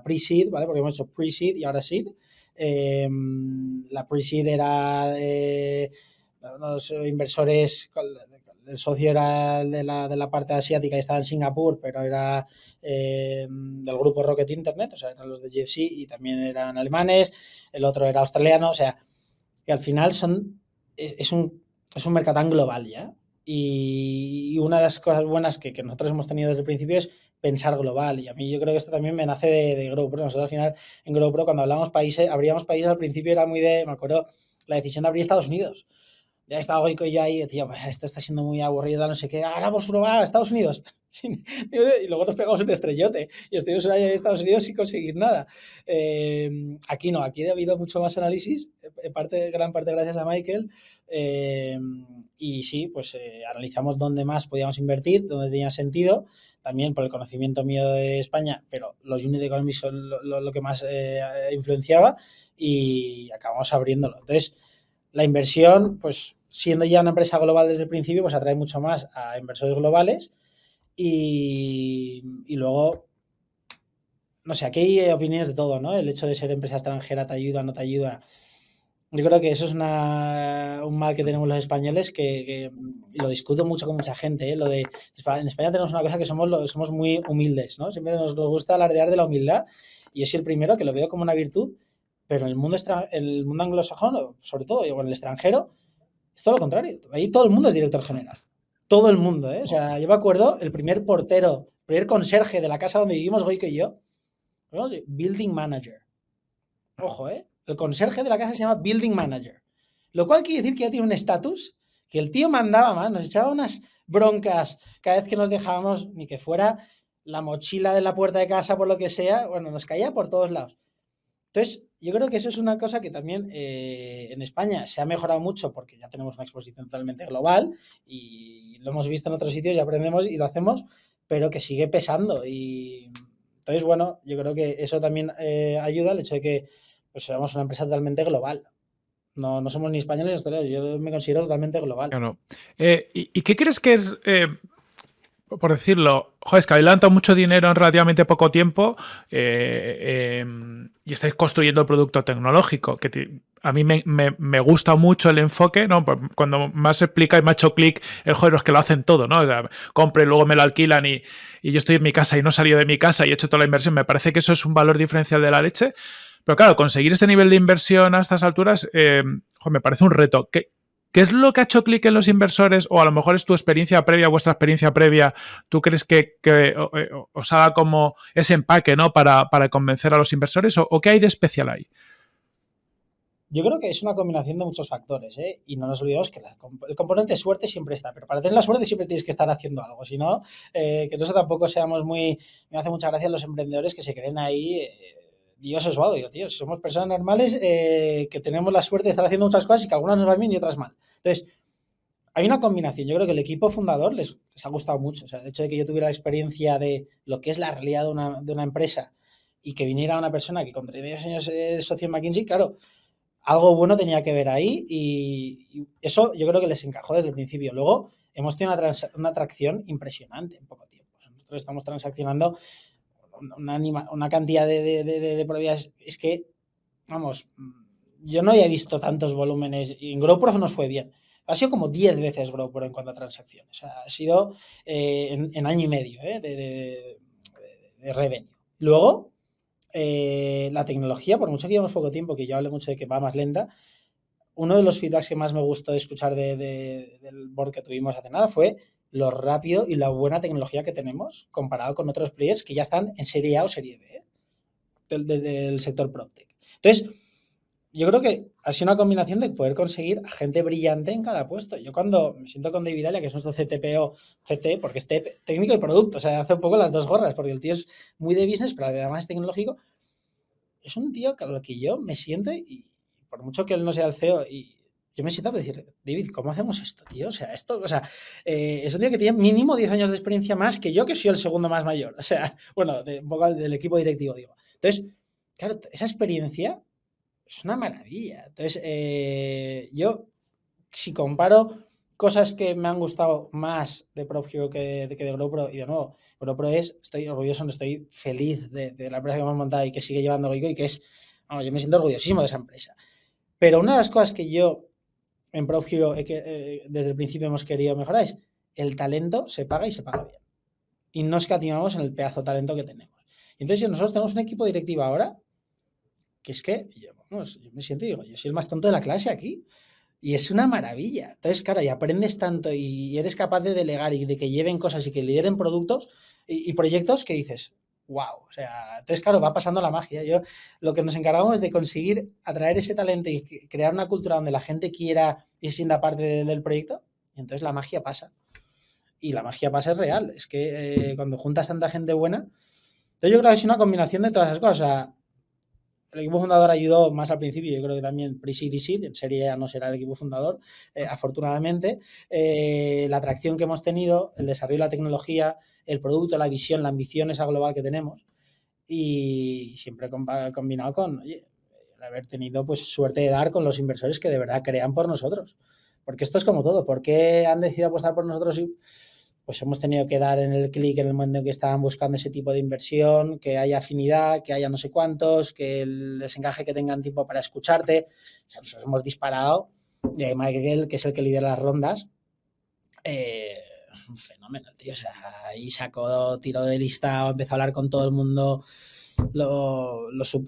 pre-seed, ¿vale? Porque hemos hecho pre-seed y ahora seed. La pre-seed era unos inversores... El socio era de la parte asiática y estaba en Singapur, pero era del grupo Rocket Internet, o sea, eran los de GFC y también eran alemanes, el otro era australiano, o sea, que al final es un mercado tan global ya. Y una de las cosas buenas que nosotros hemos tenido desde el principio es pensar global. Y a mí yo creo que esto también me nace de GrowPro. Nosotros al final en GrowPro cuando hablábamos países, abríamos países al principio era muy me acuerdo, la decisión de abrir Estados Unidos. Ya estaba Goico y yo ahí, tío, pues esto está siendo muy aburrido, no sé qué, ahora vamos a Estados Unidos. Y luego nos pegamos un estrellote y estuvimos ahí en Estados Unidos sin conseguir nada. Aquí no, aquí ha habido mucho más análisis, gran parte gracias a Michael. Y sí, pues analizamos dónde más podíamos invertir, dónde tenía sentido, también por el conocimiento mío de España, pero los unit economics son lo que más influenciaba y acabamos abriéndolo. Entonces, la inversión, pues siendo ya una empresa global desde el principio, pues atrae mucho más a inversores globales y luego, no sé, aquí hay opiniones de todo, ¿no? El hecho de ser empresa extranjera te ayuda, no te ayuda. Yo creo que eso es un mal que tenemos los españoles que lo discuto mucho con mucha gente, ¿eh? Lo de, en España tenemos una cosa que somos muy humildes, ¿no? Siempre nos gusta alardear de la humildad y yo soy el primero que lo veo como una virtud. Pero en el mundo anglosajón, sobre todo, y en el extranjero, es todo lo contrario. Ahí todo el mundo es director general. Todo el mundo, ¿eh? O sea, yo me acuerdo, el primer portero, el primer conserje de la casa donde vivimos, Goico y yo, building manager. Ojo, ¿eh? El conserje de la casa se llama building manager. Lo cual quiere decir que ya tiene un estatus, que el tío mandaba más, nos echaba unas broncas cada vez que nos dejábamos, ni que fuera la mochila de la puerta de casa, por lo que sea. Bueno, nos caía por todos lados. Entonces, yo creo que eso es una cosa que también en España se ha mejorado mucho porque ya tenemos una exposición totalmente global y lo hemos visto en otros sitios y aprendemos y lo hacemos, pero que sigue pesando. Y entonces, bueno, yo creo que eso también ayuda al hecho de que pues, seamos una empresa totalmente global. No, no somos ni españoles ni australianos, yo me considero totalmente global. Claro. ¿Y qué crees que es, por decirlo, joder, es que adelanta mucho dinero en relativamente poco tiempo y estáis construyendo el producto tecnológico? Que a mí me gusta mucho el enfoque, ¿no? Cuando más explica y me ha hecho clic el joder, los que lo hacen todo, ¿no? O sea, compre, luego me lo alquilan y yo estoy en mi casa y no he salido de mi casa y he hecho toda la inversión. Me parece que eso es un valor diferencial de la leche. Pero claro, conseguir este nivel de inversión a estas alturas me parece un reto. ¿Qué es lo que ha hecho clic en los inversores? O a lo mejor es tu experiencia previa, vuestra experiencia previa. ¿Tú crees que os haga como ese empaque, ¿no? para convencer a los inversores? ¿O qué hay de especial ahí? Yo creo que es una combinación de muchos factores, ¿eh? Y no nos olvidemos que el componente suerte siempre está, pero para tener la suerte siempre tienes que estar haciendo algo, si no, que nosotros tampoco seamos muy... Me hace mucha gracia los emprendedores que se creen ahí... Dios, os va, digo, tío, si somos personas normales que tenemos la suerte de estar haciendo muchas cosas y que algunas nos van bien y otras mal. Entonces, hay una combinación. Yo creo que el equipo fundador les ha gustado mucho. O sea, el hecho de que yo tuviera la experiencia de lo que es la realidad de una empresa y que viniera una persona que con 32 años es socio en McKinsey, claro, algo bueno tenía que ver ahí y eso yo creo que les encajó desde el principio. Luego, hemos tenido una atracción impresionante en poco tiempo. O sea, nosotros estamos transaccionando... Una cantidad de probabilidades. Es que, vamos, yo no había visto tantos volúmenes. En GrowPro nos fue bien. Ha sido como 10 veces GrowPro en cuanto a transacciones. O sea, ha sido en año y medio de revenue. Luego, la tecnología, por mucho que llevamos poco tiempo, que yo hablé mucho de que va más lenta, uno de los feedbacks que más me gustó escuchar del board que tuvimos hace nada fue... lo rápido y la buena tecnología que tenemos comparado con otros players que ya están en serie A o serie B del sector PropTech. Entonces, yo creo que ha sido una combinación de poder conseguir a gente brillante en cada puesto. Yo cuando me siento con David Ayala, que es nuestro CTPO, CT, porque es técnico y producto, o sea, hace un poco las dos gorras, porque el tío es muy de business, pero además es tecnológico. Es un tío con el que yo me siento y por mucho que él no sea el CEO y... Yo me siento a decir, David, ¿cómo hacemos esto, tío? O sea, es un tío que tiene mínimo 10 años de experiencia más que yo, que soy el segundo más mayor. O sea, bueno, un poco del equipo directivo, digo. Entonces, claro, esa experiencia es una maravilla. Entonces, yo, si comparo cosas que me han gustado más de PropHero que de GrowPro, y de nuevo, GrowPro estoy orgulloso, estoy feliz de la empresa que hemos montado y que sigue llevando Goico y que es, vamos, yo me siento orgullosísimo de esa empresa. Pero una de las cosas que yo... en PropHero, desde el principio hemos querido mejorar, es el talento se paga y se paga bien. Y no escatimamos en el pedazo de talento que tenemos. Y entonces nosotros tenemos un equipo directivo ahora, que es que yo me siento y digo, yo soy el más tonto de la clase aquí. Y es una maravilla. Entonces, claro, y aprendes tanto y eres capaz de delegar y de que lleven cosas y que lideren productos y proyectos que dices, wow. O sea, entonces, claro, va pasando la magia. Yo lo que nos encargamos es de conseguir atraer ese talento y crear una cultura donde la gente quiera y se sienta parte del proyecto. Y entonces la magia pasa. Y la magia pasa es real. Es que cuando juntas tanta gente buena... Entonces yo creo que es una combinación de todas esas cosas. O sea, el equipo fundador ayudó más al principio. Yo creo que también Pre-Seed y Seed, en serie A no será el equipo fundador, afortunadamente. La atracción que hemos tenido, el desarrollo de la tecnología, el producto, la visión, la ambición esa global que tenemos. Y siempre combinado con haber tenido pues suerte de dar con los inversores que de verdad crean por nosotros. Porque esto es como todo. ¿Por qué han decidido apostar por nosotros? Y pues hemos tenido que dar en el clic en el momento en que estaban buscando ese tipo de inversión, que haya afinidad, que haya no sé cuántos, que les encaje, que tengan tiempo para escucharte. O sea, nosotros hemos disparado. Y hay Michael, que es el que lidera las rondas. Un fenómeno, tío. O sea, ahí sacó tiro de lista, empezó a hablar con todo el mundo.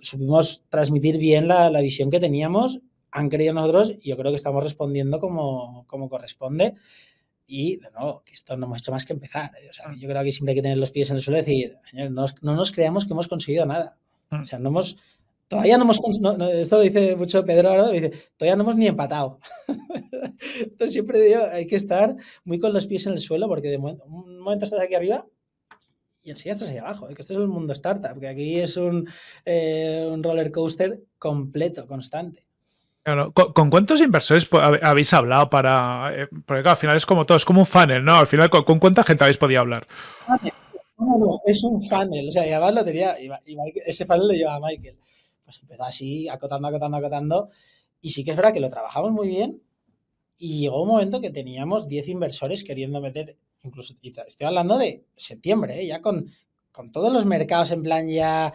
Supimos transmitir bien la visión que teníamos. Han creído en nosotros y yo creo que estamos respondiendo como corresponde. Y, de nuevo, que esto no hemos hecho más que empezar. O sea, yo creo que siempre hay que tener los pies en el suelo y decir, señor, no nos creamos que hemos conseguido nada. O sea, todavía no hemos... esto lo dice mucho Pedro ahora, dice, todavía no hemos ni empatado. Esto siempre digo, hay que estar muy con los pies en el suelo porque de momento estás aquí arriba y enseñaste hacia abajo, que esto es el mundo startup, que aquí es un roller coaster completo, constante. Claro. ¿Con cuántos inversores habéis hablado para...? Porque claro, al final es como todo, es como un funnel, ¿no? Al final, ¿con cuánta gente habéis podido hablar? No, es un funnel. O sea, ya lo tenía... Y ese funnel lo llevaba Michael. Pues empezó así, acotando. Y sí que es verdad que lo trabajamos muy bien y llegó un momento que teníamos 10 inversores queriendo meter... Incluso estoy hablando de septiembre, ya con todos los mercados en plan ya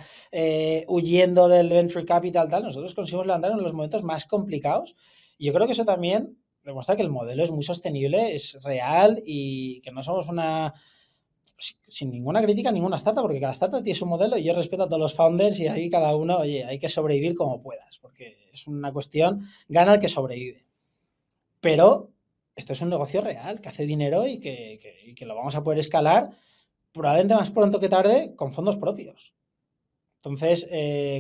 huyendo del venture capital, tal, nosotros conseguimos levantar en los momentos más complicados. Y yo creo que eso también demuestra que el modelo es muy sostenible, es real y que no somos una... Sin ninguna crítica, ninguna startup, porque cada startup tiene su modelo y yo respeto a todos los founders y ahí cada uno, oye, hay que sobrevivir como puedas, porque es una cuestión, gana el que sobrevive. Pero esto es un negocio real, que hace dinero y que lo vamos a poder escalar probablemente más pronto que tarde con fondos propios. Entonces,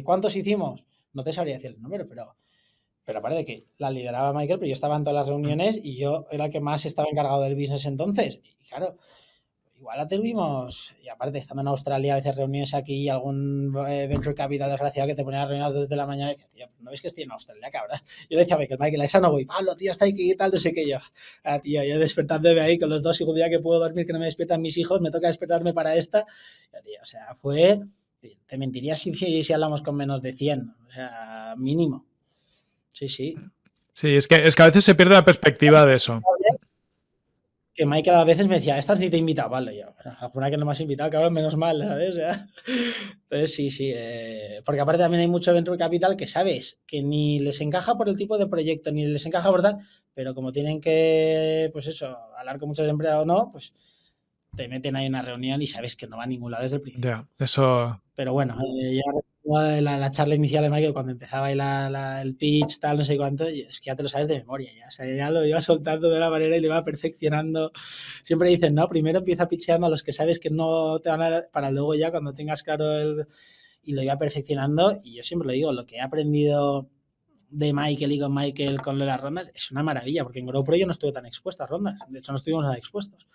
¿cuántos hicimos? No te sabría decir el número, pero parece que la lideraba Michael, pero yo estaba en todas las reuniones y yo era el que más estaba encargado del business entonces. Y claro, igual la tuvimos, y aparte estando en Australia, a veces reuniones aquí, algún venture capital desgraciado que te ponía reuniones desde la mañana y decía, tío, ¿no ves que estoy en Australia, cabrón? Yo le decía a Michael, a esa no voy, Pablo, tío, hasta aquí y tal, no sé qué yo. Ah, tío, yo despertándome ahí con los dos, y un día que puedo dormir, que no me despiertan mis hijos, me toca despertarme para esta. Ya, tío, o sea, fue, te mentiría si hablamos con menos de 100, o sea, mínimo. Sí, sí. Sí, es que a veces se pierde la perspectiva de eso. Que Michael a veces me decía, estas ni te he invitado, vale, yo, bueno, alguna que no me has invitado, cabrón, menos mal, ¿sabes? ¿Ya? Entonces, sí, porque aparte también hay mucho venture capital que sabes que ni les encaja por el tipo de proyecto, ni les encaja por tal, pero como tienen que, pues eso, hablar con muchas empresas o no, pues te meten ahí en una reunión y sabes que no va a ningún lado desde el principio. Yeah, eso... Pero bueno, ya la charla inicial de Michael cuando empezaba ahí el pitch, tal, no sé cuánto, es que ya te lo sabes de memoria ya. O sea, ya lo iba soltando de una manera y lo iba perfeccionando. Siempre dicen, no, primero empieza picheando a los que sabes que no te van a... Para luego ya cuando tengas claro el... Y lo iba perfeccionando y yo siempre lo digo, lo que he aprendido de Michael y con Michael con las rondas es una maravilla, porque en GrowPro yo no estuve tan expuesto a rondas. De hecho, no estuvimos nada expuestos.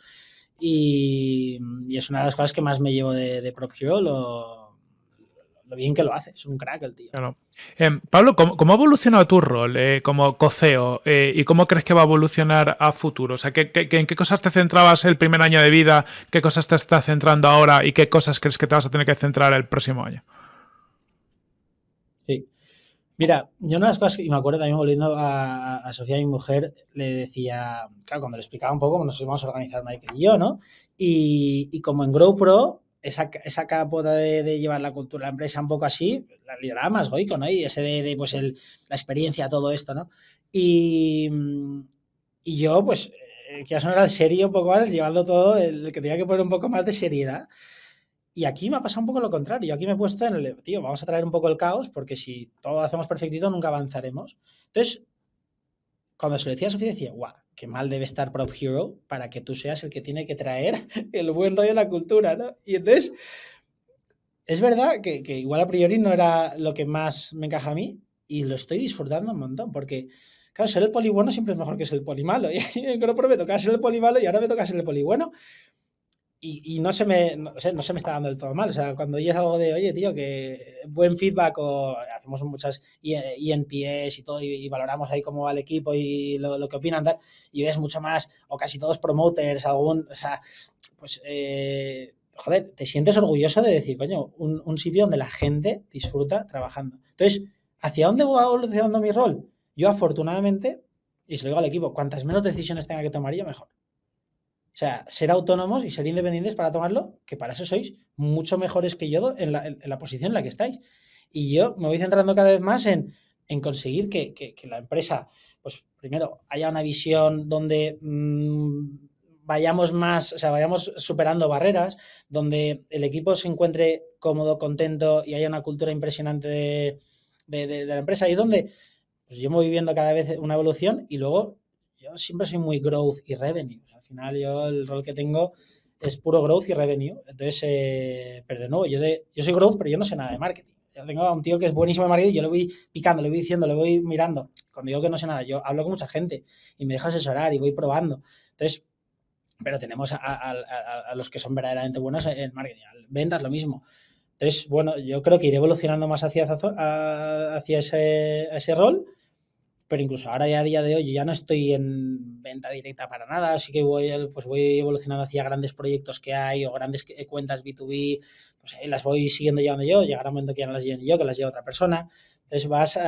Y es una de las cosas que más me llevo de PropHero, lo bien que lo hace, es un crack el tío. Claro. Pablo, ¿cómo ha evolucionado tu rol como co-CEO y cómo crees que va a evolucionar a futuro? O sea, ¿en qué cosas te centrabas el primer año de vida? ¿Qué cosas te estás centrando ahora? ¿Y qué cosas crees que te vas a tener que centrar el próximo año? Sí. Mira, yo una de las cosas, y me acuerdo también volviendo a Sofía, mi mujer, le decía, claro, cuando le explicaba un poco cómo nos íbamos a organizar Michael y yo, ¿no? Y como en GrowPro, esa capota de llevar la cultura de la empresa un poco así, la lideraba más Goico, ¿no? Y ese de pues la experiencia, todo esto, ¿no? Y yo, pues, que ya sonara el serio un poco más, llevando todo, el que tenía que poner un poco más de seriedad. Y aquí me ha pasado un poco lo contrario. Yo aquí me he puesto en el, tío, vamos a traer un poco el caos porque si todo lo hacemos perfectito nunca avanzaremos. Entonces, cuando se lo decía a Sofía, decía, guau, qué mal debe estar PropHero para que tú seas el que tiene que traer el buen rollo de la cultura, ¿no? Y entonces, es verdad que igual a priori no era lo que más me encaja a mí y lo estoy disfrutando un montón porque, claro, ser el poli bueno siempre es mejor que ser el poli malo. Y creo que me tocaba ser el poli malo y ahora me toca ser el poli bueno. Y no se me está dando del todo mal. O sea, cuando oyes algo de, oye, tío, que buen feedback o hacemos muchas INPS y todo y valoramos ahí cómo va el equipo y lo que opinan, tal, y ves mucho más, o casi todos promoters, o sea, pues, joder, te sientes orgulloso de decir, coño, un sitio donde la gente disfruta trabajando. Entonces, ¿hacia dónde va evolucionando mi rol? Yo, afortunadamente, y se lo digo al equipo, cuantas menos decisiones tenga que tomar yo, mejor. O sea, ser autónomos y ser independientes para tomarlo, que para eso sois mucho mejores que yo en la posición en la que estáis. Y yo me voy centrando cada vez más en conseguir que la empresa, pues primero, haya una visión donde vayamos más, o sea, vayamos superando barreras, donde el equipo se encuentre cómodo, contento y haya una cultura impresionante de la empresa. Y es donde pues, yo me voy viviendo cada vez una evolución y luego yo siempre soy muy growth y revenue. Al final yo el rol que tengo es puro growth y revenue, entonces, pero de nuevo, yo soy growth, pero yo no sé nada de marketing. Yo tengo a un tío que es buenísimo de marketing, yo lo voy picando, le voy diciendo, le voy mirando. Cuando digo que no sé nada, yo hablo con mucha gente y me dejo asesorar y voy probando. Entonces, Pero tenemos a los que son verdaderamente buenos en marketing. Ventas, lo mismo. Entonces, bueno, yo creo que iré evolucionando más hacia ese rol. Pero incluso ahora, ya a día de hoy, yo ya no estoy en venta directa para nada. Así que voy evolucionando hacia grandes proyectos que hay o grandes cuentas B2B. Pues las voy siguiendo llevando yo. Llegará un momento que ya no las llevo yo, que las lleva otra persona. Entonces vas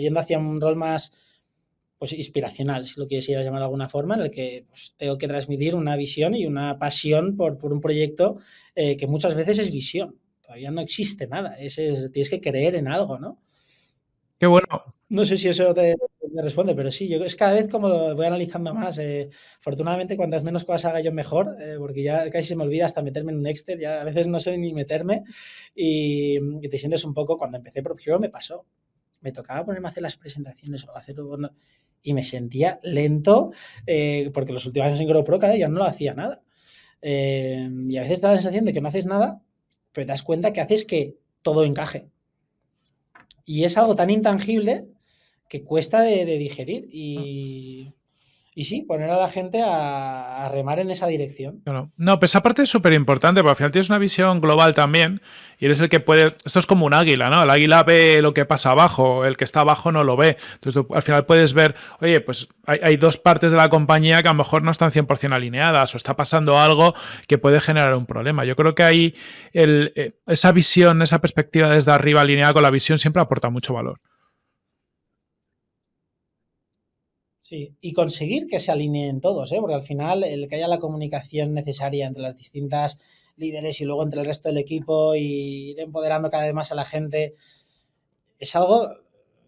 yendo hacia un rol más, pues, inspiracional, si lo quieres llamar de alguna forma, en el que, pues, tengo que transmitir una visión y una pasión por un proyecto que muchas veces es visión. Todavía no existe nada. Tienes que creer en algo, ¿no? Qué bueno. No sé si eso te responde, pero sí, yo es cada vez como lo voy analizando más. Afortunadamente, cuantas menos cosas haga yo, mejor, porque ya casi se me olvida hasta meterme en un Excel, ya a veces no sé ni meterme y te sientes un poco. Cuando empecé PropHero me pasó. Me tocaba ponerme a hacer las presentaciones o hacer y me sentía lento, porque los últimos años en GrowPro, claro, yo no lo hacía nada. Y a veces te da la sensación de que no haces nada, pero te das cuenta que haces que todo encaje. Y es algo tan intangible que cuesta de digerir y sí, poner a la gente a remar en esa dirección. Claro. No, pero esa parte es súper importante, porque al final tienes una visión global también y eres el que puede... Esto es como un águila, ¿no? El águila ve lo que pasa abajo, el que está abajo no lo ve. Entonces tú, al final, puedes ver, oye, pues hay dos partes de la compañía que a lo mejor no están 100% alineadas o está pasando algo que puede generar un problema. Yo creo que ahí esa visión, esa perspectiva desde arriba alineada con la visión siempre aporta mucho valor. Sí, y conseguir que se alineen todos, ¿eh? Porque al final el que haya la comunicación necesaria entre las distintas líderes y luego entre el resto del equipo y ir empoderando cada vez más a la gente, es algo,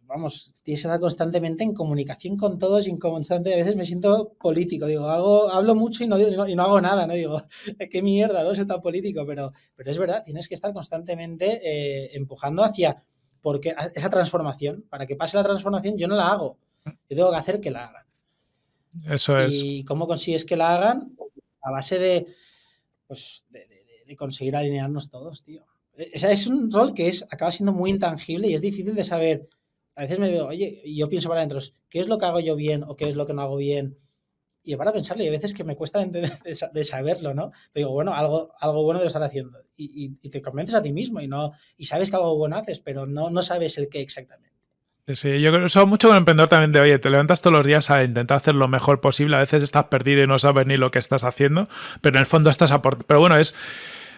vamos, tienes que estar constantemente en comunicación con todos y en constante. A veces me siento político, digo, hablo mucho y no hago nada, ¿no? Digo, qué mierda, ¿no? Soy tan político, pero es verdad, tienes que estar constantemente empujando hacia porque esa transformación. Para que pase la transformación yo no la hago. Yo tengo que hacer que la hagan. Eso es. ¿Y cómo consigues que la hagan? A base de conseguir alinearnos todos, tío. O sea, es un rol que acaba siendo muy intangible y es difícil de saber. A veces me veo, oye, y yo pienso para adentro, ¿qué es lo que hago yo bien o qué es lo que no hago bien? Y para pensarlo, y hay veces que me cuesta de saberlo, ¿no? Pero digo, bueno, algo bueno de lo estar haciendo. Y te convences a ti mismo y sabes que algo bueno haces, pero no sabes el qué exactamente. Sí, yo creo mucho con emprendedor también de, oye, te levantas todos los días a intentar hacer lo mejor posible. A veces estás perdido y no sabes ni lo que estás haciendo, pero en el fondo estás aportando. Pero bueno, es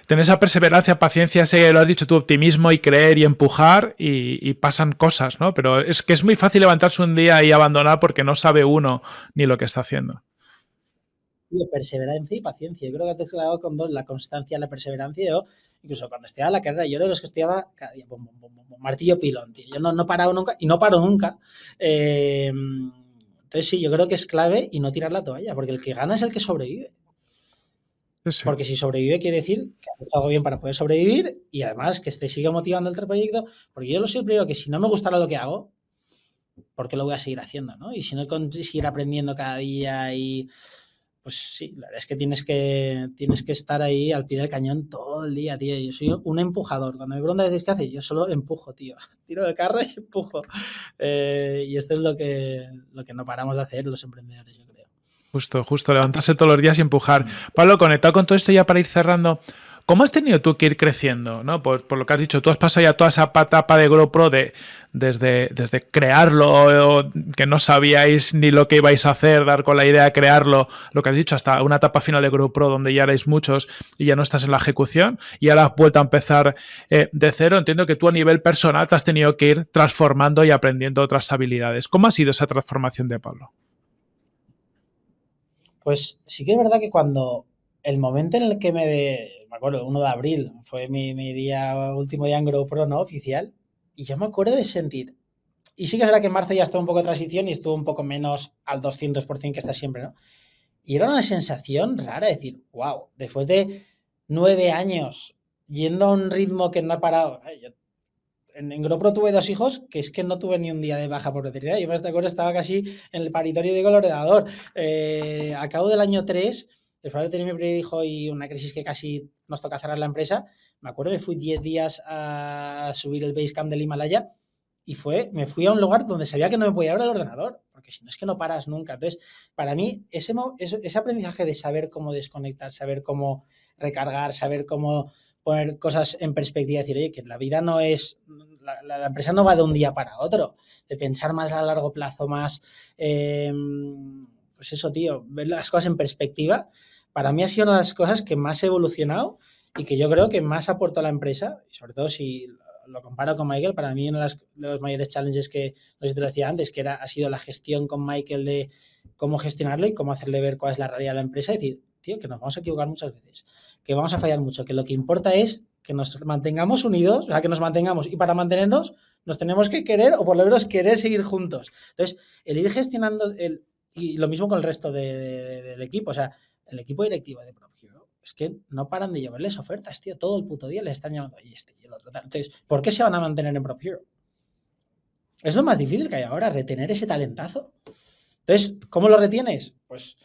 tener esa perseverancia, paciencia, ese, lo has dicho tú, optimismo y creer y empujar y pasan cosas, ¿no? Pero es que es muy fácil levantarse un día y abandonar porque no sabe uno ni lo que está haciendo. De perseverancia y paciencia. Yo creo que has declarado con dos, la constancia, la perseverancia. Yo, incluso cuando estudiaba la carrera, yo era de los que estudiaba cada día, martillo pilón, tío. Yo no paraba nunca y no paro nunca. Entonces, sí, yo creo que es clave y no tirar la toalla, porque el que gana es el que sobrevive. Sí. Porque si sobrevive quiere decir que has hecho algo bien para poder sobrevivir y además que te siga motivando el proyecto, porque yo lo sé primero que si no me gustara lo que hago, ¿por qué lo voy a seguir haciendo, no? Y si no seguir aprendiendo cada día y... Pues sí, la verdad es que tienes que estar ahí al pie del cañón todo el día, tío. Yo soy un empujador. Cuando me preguntas qué haces, yo solo empujo, tío. Tiro del carro y empujo. Y esto es lo que no paramos de hacer los emprendedores, yo creo. Justo. Levantarse todos los días y empujar. Pablo, conectado con todo esto ya para ir cerrando, ¿cómo has tenido tú que ir creciendo, ¿no? Por lo que has dicho, tú has pasado ya toda esa etapa de GrowPro desde crearlo, que no sabíais ni lo que ibais a hacer, dar con la idea de crearlo, lo que has dicho, hasta una etapa final de GrowPro donde ya erais muchos y ya no estás en la ejecución y ahora has vuelto a empezar de cero. Entiendo que tú a nivel personal te has tenido que ir transformando y aprendiendo otras habilidades. ¿Cómo ha sido esa transformación de Pablo? Pues sí que es verdad que cuando el momento en el que me acuerdo, 1 de abril, fue mi día, último día en GrowPro, ¿no? Oficial. Y yo me acuerdo de sentir. Y sí que es verdad que en marzo ya estuvo un poco de transición y estuvo un poco menos al 200% que está siempre, ¿no? Y era una sensación rara de decir, wow, después de 9 años yendo a un ritmo que no ha parado. Yo, en GrowPro tuve 2 hijos que es que no tuve ni un día de baja por paternidad. Yo me acuerdo, estaba casi en el paritorio de coloredador. A cabo del año 3... después de tener mi primer hijo y una crisis que casi nos toca cerrar la empresa, me acuerdo que fui 10 días a subir el Basecamp del Himalaya y me fui a un lugar donde sabía que no me podía abrir el ordenador, porque si no es que no paras nunca. Entonces, para mí, ese aprendizaje de saber cómo desconectar, saber cómo recargar, saber cómo poner cosas en perspectiva, decir, oye, que la vida no es, la empresa no va de un día para otro, de pensar más a largo plazo, más, pues eso, tío, ver las cosas en perspectiva, para mí ha sido una de las cosas que más he evolucionado y que yo creo que más aportó a la empresa, y sobre todo si lo comparo con Michael, para mí uno de los mayores challenges que, no sé si te lo decía antes, que ha sido la gestión con Michael de cómo gestionarlo y cómo hacerle ver cuál es la realidad de la empresa. Es decir, tío, que nos vamos a equivocar muchas veces, que vamos a fallar mucho, que lo que importa es que nos mantengamos unidos, o sea, que nos mantengamos, y para mantenernos nos tenemos que querer, o por lo menos querer seguir juntos. Entonces, el ir gestionando, y lo mismo con el resto del equipo, o sea, el equipo directivo de PropHero, es que no paran de llevarles ofertas, tío. Todo el puto día les están llamando, y este y el otro. Tal. Entonces, ¿por qué se van a mantener en PropHero? Es lo más difícil que hay ahora, retener ese talentazo. Entonces, ¿cómo lo retienes? Pues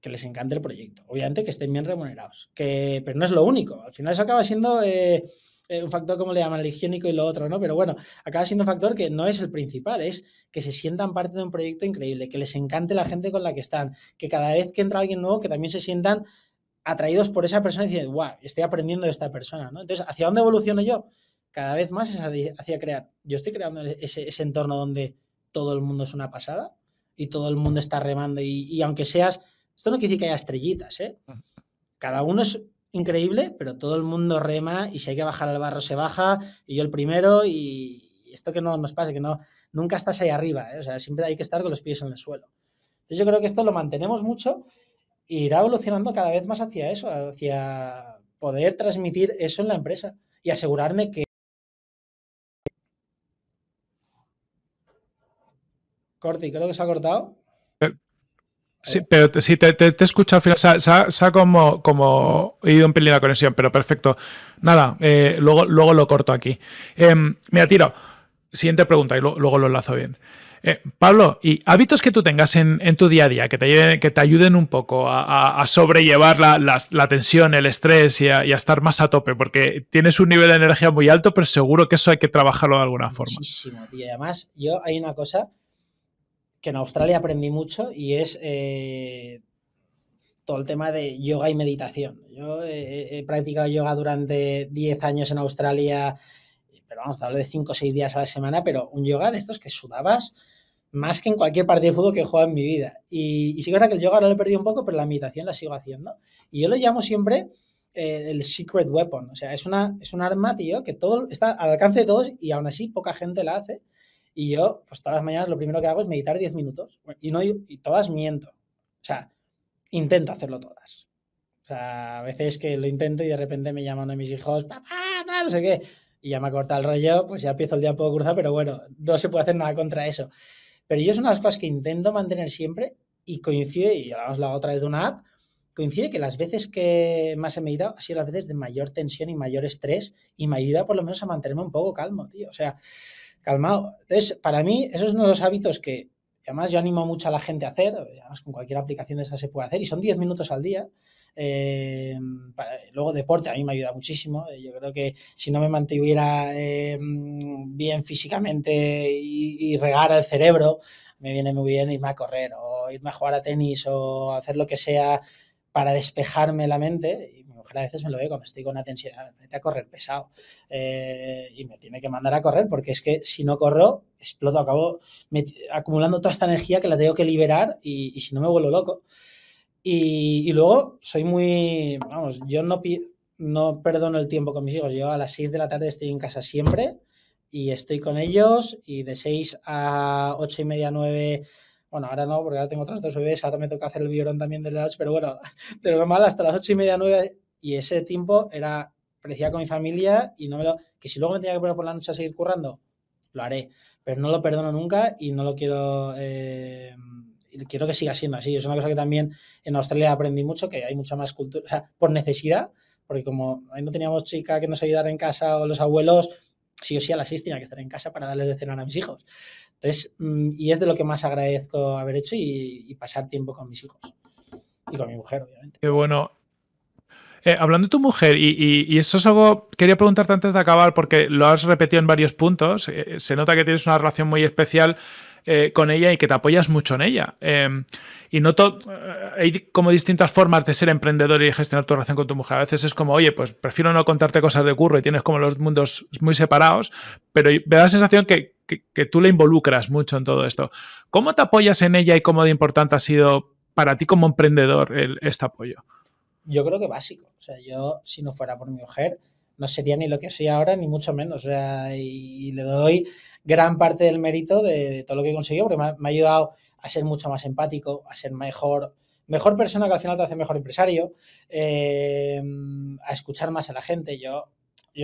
que les encante el proyecto. Obviamente que estén bien remunerados. Pero no es lo único. Al final eso acaba siendo un factor, como le llaman, el higiénico y lo otro, ¿no? Pero bueno, acaba siendo un factor que no es el principal. Es que se sientan parte de un proyecto increíble, que les encante la gente con la que están, que cada vez que entra alguien nuevo, que también se sientan atraídos por esa persona y dicen, guau, estoy aprendiendo de esta persona, ¿no? Entonces, ¿hacia dónde evoluciono yo? Cada vez más es hacia crear. Yo estoy creando ese entorno donde todo el mundo es una pasada y todo el mundo está remando y aunque seas... Esto no quiere decir que haya estrellitas, ¿eh? Cada uno es increíble, pero todo el mundo rema y si hay que bajar al barro se baja y yo el primero y esto que no nos pase, que no, nunca estás ahí arriba, ¿eh? O sea, siempre hay que estar con los pies en el suelo. Entonces, yo creo que esto lo mantenemos mucho. Y irá evolucionando cada vez más hacia eso, hacia poder transmitir eso en la empresa y asegurarme que... Corti, creo que se ha cortado. Sí, pero sí, te he escuchado al final. Se ha como ido un pelín la conexión, pero perfecto. Nada, luego lo corto aquí. Mira, tiro. Siguiente pregunta y luego lo enlazo bien. Pablo, ¿y hábitos que tú tengas en tu día a día que te ayuden un poco a sobrellevar la tensión, el estrés y a estar más a tope? Porque tienes un nivel de energía muy alto, pero seguro que eso hay que trabajarlo de alguna forma. Muchísimo, tío. Y además, yo hay una cosa que en Australia aprendí mucho y es todo el tema de yoga y meditación. Yo he practicado yoga durante 10 años en Australia. Pero vamos, te hablo de 5 o 6 días a la semana, pero un yoga de estos que sudabas más que en cualquier partido de fútbol que he jugado en mi vida. Y sí que es verdad que el yoga ahora lo he perdido un poco, pero la meditación la sigo haciendo. Y yo lo llamo siempre el secret weapon. O sea, es un arma, tío, que todo está al alcance de todos y aún así poca gente la hace. Y yo, pues todas las mañanas lo primero que hago es meditar 10 minutos. Y todas miento. O sea, intento hacerlo todas. O sea, a veces que lo intento y de repente me llama uno de mis hijos, papá, tal, no sé qué. Y ya me ha cortado el rollo, pues ya empiezo el día poco cruzado, pero bueno, no se puede hacer nada contra eso. Pero yo es una de las cosas que intento mantener siempre y coincide, y hablamos la otra vez de una app, coincide que las veces que más he meditado ha sido las veces de mayor tensión y mayor estrés y me ayuda por lo menos a mantenerme un poco calmo, tío, o sea, calmado. Entonces, para mí, eso es uno de los hábitos que además yo animo mucho a la gente a hacer, además con cualquier aplicación de esta se puede hacer, y son 10 minutos al día. Luego deporte a mí me ayuda muchísimo, yo creo que si no me mantuviera bien físicamente y regara el cerebro, me viene muy bien irme a correr o irme a jugar a tenis o hacer lo que sea para despejarme la mente. Y mi mujer a veces me lo ve cuando estoy con una tensión, vete a correr pesado, y me tiene que mandar a correr porque es que si no corro exploto, acabo acumulando toda esta energía que la tengo que liberar y si no me vuelvo loco. Y luego soy muy, vamos, yo no perdono el tiempo con mis hijos, yo a las 6 de la tarde estoy en casa siempre y estoy con ellos y de 6 a 8 y media, 9, bueno, ahora no, porque ahora tengo otros 2 bebés, ahora me toca hacer el biberón también de las 8, pero bueno, de normal hasta las 8 y media, 9 y ese tiempo era preciado con mi familia y no me lo, que si luego me tenía que poner por la noche a seguir currando, lo haré, pero no lo perdono nunca y no lo quiero... quiero que siga siendo así. Es una cosa que también en Australia aprendí mucho, que hay mucha más cultura, o sea, por necesidad, porque como ahí no teníamos chica que nos ayudara en casa o los abuelos, sí o sí a las 6 tenía que estar en casa para darles de cenar a mis hijos. Entonces, y es de lo que más agradezco haber hecho y pasar tiempo con mis hijos y con mi mujer, obviamente. Qué bueno. Hablando de tu mujer, y eso es algo, quería preguntarte antes de acabar, porque lo has repetido en varios puntos, se nota que tienes una relación muy especial con ella y que te apoyas mucho en ella. Y noto, hay como distintas formas de ser emprendedor y gestionar tu relación con tu mujer. A veces es como, oye, pues prefiero no contarte cosas de curro y tienes como los mundos muy separados, pero me da la sensación que tú le involucras mucho en todo esto. ¿Cómo te apoyas en ella y cómo de importante ha sido para ti como emprendedor este apoyo? Yo creo que básico. O sea, yo, si no fuera por mi mujer, no sería ni lo que soy ahora, ni mucho menos. O sea, y le doy gran parte del mérito de todo lo que he conseguido, porque me ha ayudado a ser mucho más empático, a ser mejor persona, que al final te hace mejor empresario, a escuchar más a la gente. Yo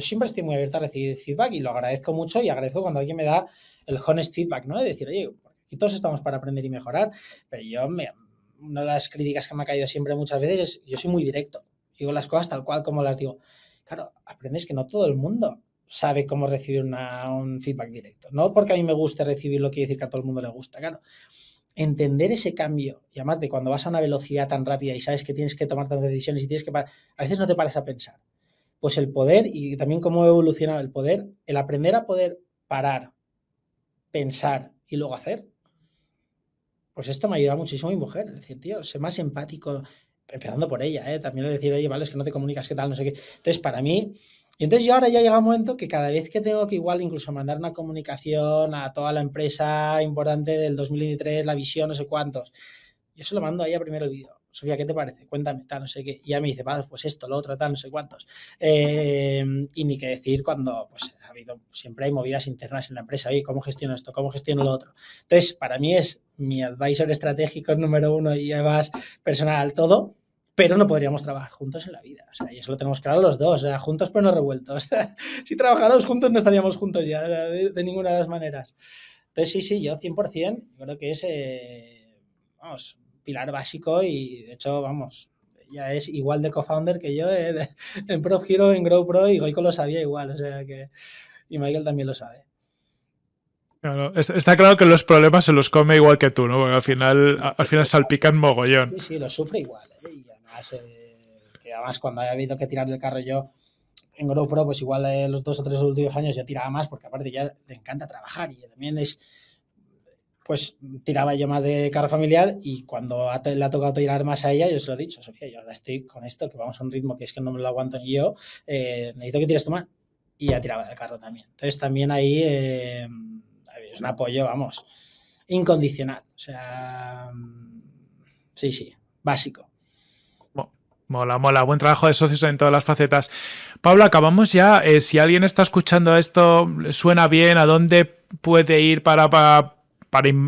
siempre estoy muy abierto a recibir feedback y lo agradezco mucho, y agradezco cuando alguien me da el honest feedback, ¿no? De decir, oye, aquí todos estamos para aprender y mejorar, pero una de las críticas que me ha caído siempre muchas veces es, yo soy muy directo, digo las cosas tal cual como las digo. Claro, aprendes que no todo el mundo sabe cómo recibir un feedback directo. No porque a mí me guste recibir lo que decir que a todo el mundo le gusta, claro. Entender ese cambio, y además de cuando vas a una velocidad tan rápida y sabes que tienes que tomar tantas decisiones y tienes que parar, a veces no te paras a pensar. Pues el poder, y también cómo ha evolucionado el poder, el aprender a poder parar, pensar y luego hacer. Pues esto me ha ayudado muchísimo a mi mujer. Es decir, tío, sé más empático, empezando por ella, ¿eh? También decir, oye, vale, es que no te comunicas, qué tal, no sé qué. Entonces, para mí, y entonces yo ahora ya llega un momento que cada vez que tengo que igual incluso mandar una comunicación a toda la empresa importante del 2023, la visión, no sé cuántos, yo se lo mando a ella primero el vídeo. Sofía, ¿qué te parece? Cuéntame, tal, no sé qué. Y ya me dice, vale, pues esto, lo otro, tal, no sé cuántos. Y ni que decir cuando, pues, siempre hay movidas internas en la empresa. Oye, ¿cómo gestiono esto? ¿Cómo gestiono lo otro? Entonces, para mí es mi advisor estratégico número 1 y además personal, todo, pero no podríamos trabajar juntos en la vida. O sea, y eso lo tenemos claro los dos, o sea, juntos pero no revueltos. Si trabajáramos juntos no estaríamos juntos ya, de ninguna de las maneras. Entonces, sí, yo 100%, creo que es, vamos, pilar básico, y de hecho, vamos, ya es igual de co-founder que yo en PropHero, en GrowPro, y Goico lo sabía igual, o sea que, y Michael también lo sabe. Claro, está claro que los problemas se los come igual que tú, ¿no? Porque al final salpican mogollón. Sí, los sufre igual, ¿eh? Y además, cuando haya habido que tirar del carro yo, en GrowPro, pues igual los 2 o 3 últimos años yo tiraba más, porque aparte ya le encanta trabajar y también es... pues tiraba yo más de carro familiar, y cuando le ha tocado tirar más a ella, yo se lo he dicho, Sofía, yo ahora estoy con esto, que vamos a un ritmo que es que no me lo aguanto ni yo, necesito que tires tú más. Y ya tiraba del carro también. Entonces también ahí es un apoyo, vamos, incondicional. O sea, sí, básico. Mola. Buen trabajo de socios en todas las facetas. Pablo, acabamos ya. Si alguien está escuchando esto, ¿suena bien? ¿A dónde puede ir para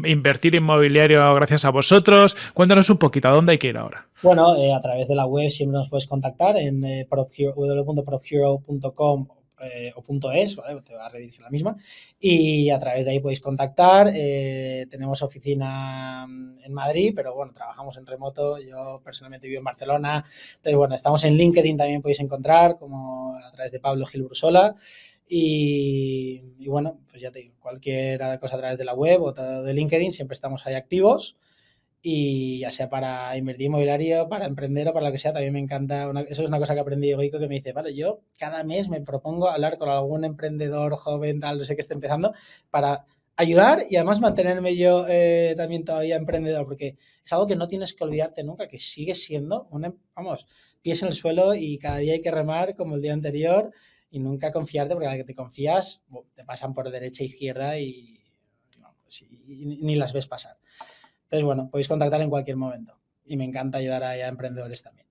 invertir inmobiliario gracias a vosotros? Cuéntanos un poquito, ¿a dónde hay que ir ahora? Bueno, a través de la web siempre nos puedes contactar en www.prophero.com o .es, ¿vale? Te va a redirigir la misma. Y a través de ahí podéis contactar. Tenemos oficina en Madrid, pero bueno, trabajamos en remoto. Yo personalmente vivo en Barcelona. Entonces, bueno, estamos en LinkedIn, también podéis encontrar, como a través de Pablo Gil Brusola. Y bueno, pues ya te digo, cualquier cosa a través de la web o de LinkedIn, siempre estamos ahí activos, y ya sea para invertir inmobiliario, para emprender o para lo que sea, también me encanta, eso es una cosa que aprendí de Goico, que me dice, vale, yo cada mes me propongo hablar con algún emprendedor joven, tal, no sé, que esté empezando, para ayudar y además mantenerme yo también todavía emprendedor, porque es algo que no tienes que olvidarte nunca, que sigues siendo, pies en el suelo, y cada día hay que remar como el día anterior. Y nunca confiarte, porque al que te confías, te pasan por derecha e izquierda y ni las ves pasar. Entonces, bueno, podéis contactar en cualquier momento. Y me encanta ayudar a emprendedores también.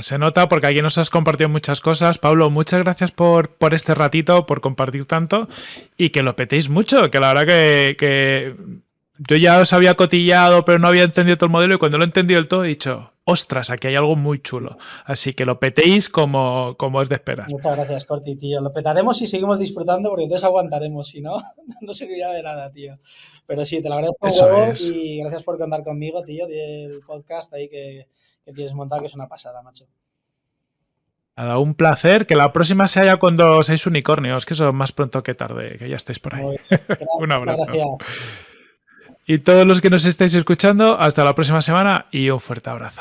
Se nota, porque aquí nos has compartido muchas cosas. Pablo, muchas gracias por este ratito, por compartir tanto, y que lo petéis mucho, que la verdad que yo ya os había cotillado, pero no había entendido todo el modelo, y cuando lo he entendido del todo he dicho... ostras, aquí hay algo muy chulo. Así que lo petéis como es de esperar. Muchas gracias, Corti, tío. Lo petaremos y seguimos disfrutando, porque entonces aguantaremos. Si no, no serviría de nada, tío. Pero sí, te lo agradezco un huevo y gracias por contar conmigo, tío, del podcast ahí que tienes montado, que es una pasada, macho. Nada, un placer. Que la próxima se haya cuando seáis unicornios, que eso más pronto que tarde, que ya estáis por ahí. Un abrazo. Gracias. Y todos los que nos estáis escuchando, hasta la próxima semana y un fuerte abrazo.